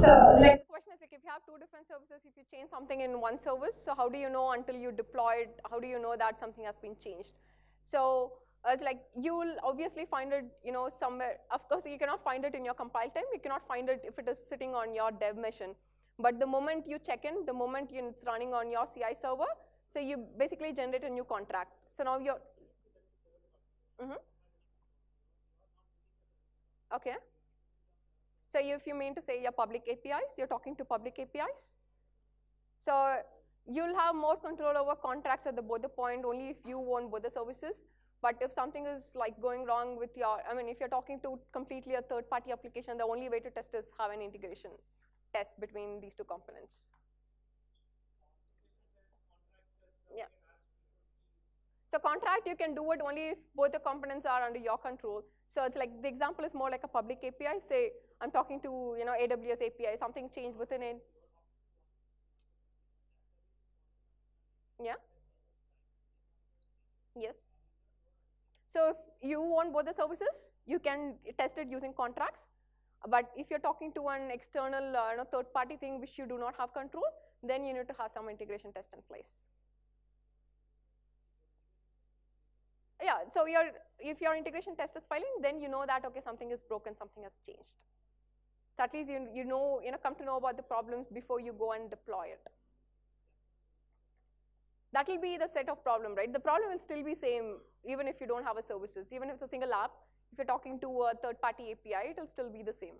So, like, the question is like, if you have two different services, if you change something in one service, so how do you know until you deploy it? How do you know that something has been changed? So it's like you will obviously find it, somewhere. Of course, you cannot find it in your compile time. You cannot find it if it is sitting on your dev machine. But the moment you check in, the moment it's running on your CI server, so you basically generate a new contract. So now you're. Okay. So if you mean to say your public APIs, you're talking to public APIs. So you'll have more control over contracts at the border point only if you own border services. But if something is like going wrong with your, if you're talking to completely a third-party application, the only way to test is have an integration test between these two components. Yeah. So contract, you can do it only if both the components are under your control. So it's like the example is more like a public API. Say I'm talking to AWS API, something changed within it. Yeah. Yes. So if you own both the services, you can test it using contracts. But if you're talking to an external third-party thing which you do not have control, then you need to have some integration test in place. Yeah, so if your integration test is failing, then you know that, okay, something is broken, something has changed. So at least come to know about the problems before you go and deploy it. That will be the set of problem, right? The problem will still be same, even if you don't have a services. Even if it's a single app, if you're talking to a third-party API, it will still be the same.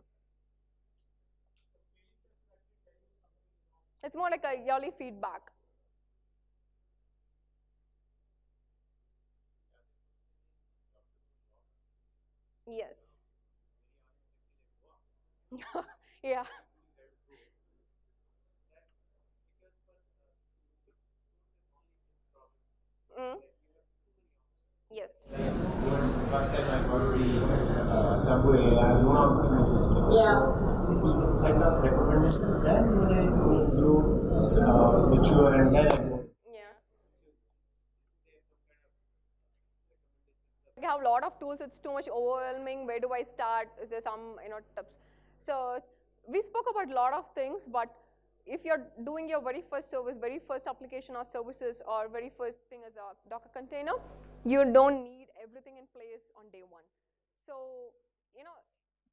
It's more like a yearly feedback. Yes. Yeah. Mm. Yes. Last time I got the Jumbo AI, no application specific. If you just set up recommendation, then you mature and then. I have a lot of tools, it's too much overwhelming, where do I start, is there some tips? So we spoke about a lot of things, but if you're doing your very first service, very first application or services, or very first thing as a Docker container, you don't need everything in place on day one. So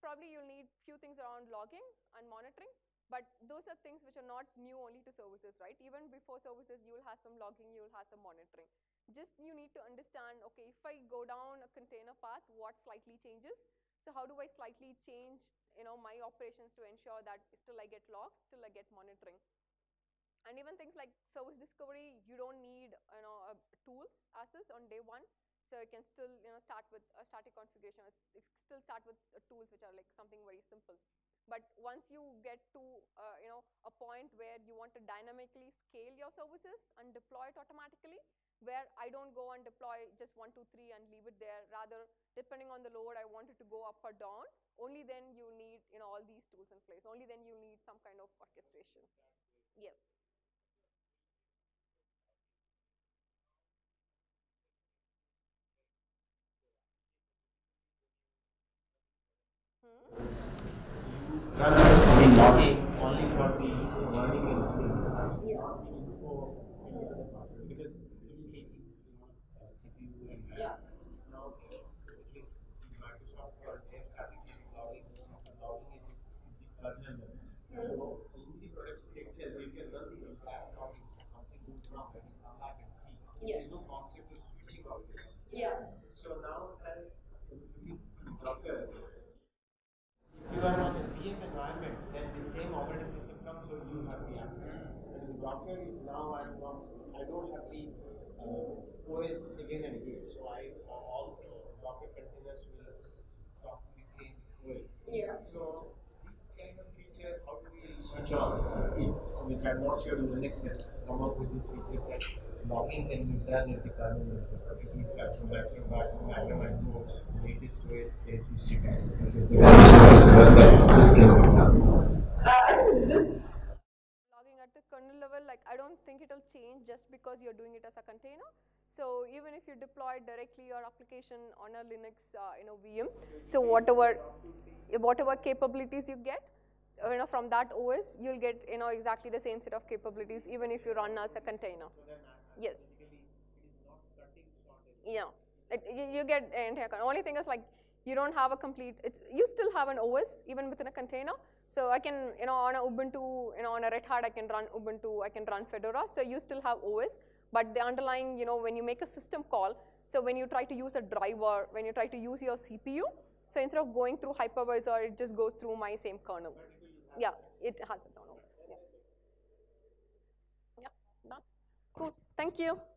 probably you'll need few things around logging and monitoring. But those are things which are not new only to services, right? Even before services, you will have some logging, you will have some monitoring. Just you need to understand, okay, if I go down a container path, what slightly changes? So how do I slightly change, you know, my operations to ensure that still I get logs, still I get monitoring? And even things like service discovery, you don't need, you know, tools as is on day one. So you can still, you know, start with a static configuration, still start with tools which are like something very simple. But once you get to, you know, a point where you want to dynamically scale your services and deploy it automatically, where I don't go and deploy just 1, 2, 3 and leave it there. Rather, depending on the load, I want it to go up or down. Only then you need, you know, all these tools in place. Only then you need some kind of orchestration. Yes. Rather logging only for the learning and experience for because CPU and now at least Microsoft they have started giving logging is the kernel level. So in the products itself you can run the entire logging. Something goes wrong and you come back and see. There is no concept of switching off the logging. So now if I'm looking for the Docker, if you are on a VM environment, then the same operating system comes, so you have the access. And the Docker is now I don't have the OS again and again. So all Docker containers will talk to the same OS. So this kind of feature, how do we switch on? Which I'm not sure in the next step come up with these features that logging can be done at the kernel. It means that the latest OS is this logging at the kernel level, like I don't think it will change just because you're doing it as a container. So even if you deploy directly your application on a Linux, you know, VM, so whatever capabilities you get, you know, from that OS, you'll get, you know, exactly the same set of capabilities even if you run as a container. Yes. Yeah, you get entire. Only thing is like you don't have a complete. You still have an OS even within a container. So I can, you know, on a Ubuntu, you know, on a Red Hat, I can run Ubuntu, I can run Fedora. So you still have OS, but the underlying, you know, when you make a system call. So when you try to use a driver, when you try to use your CPU, so instead of going through hypervisor, it just goes through my same kernel. Yeah, it has its own OS. Yeah, done. Cool. Thank you.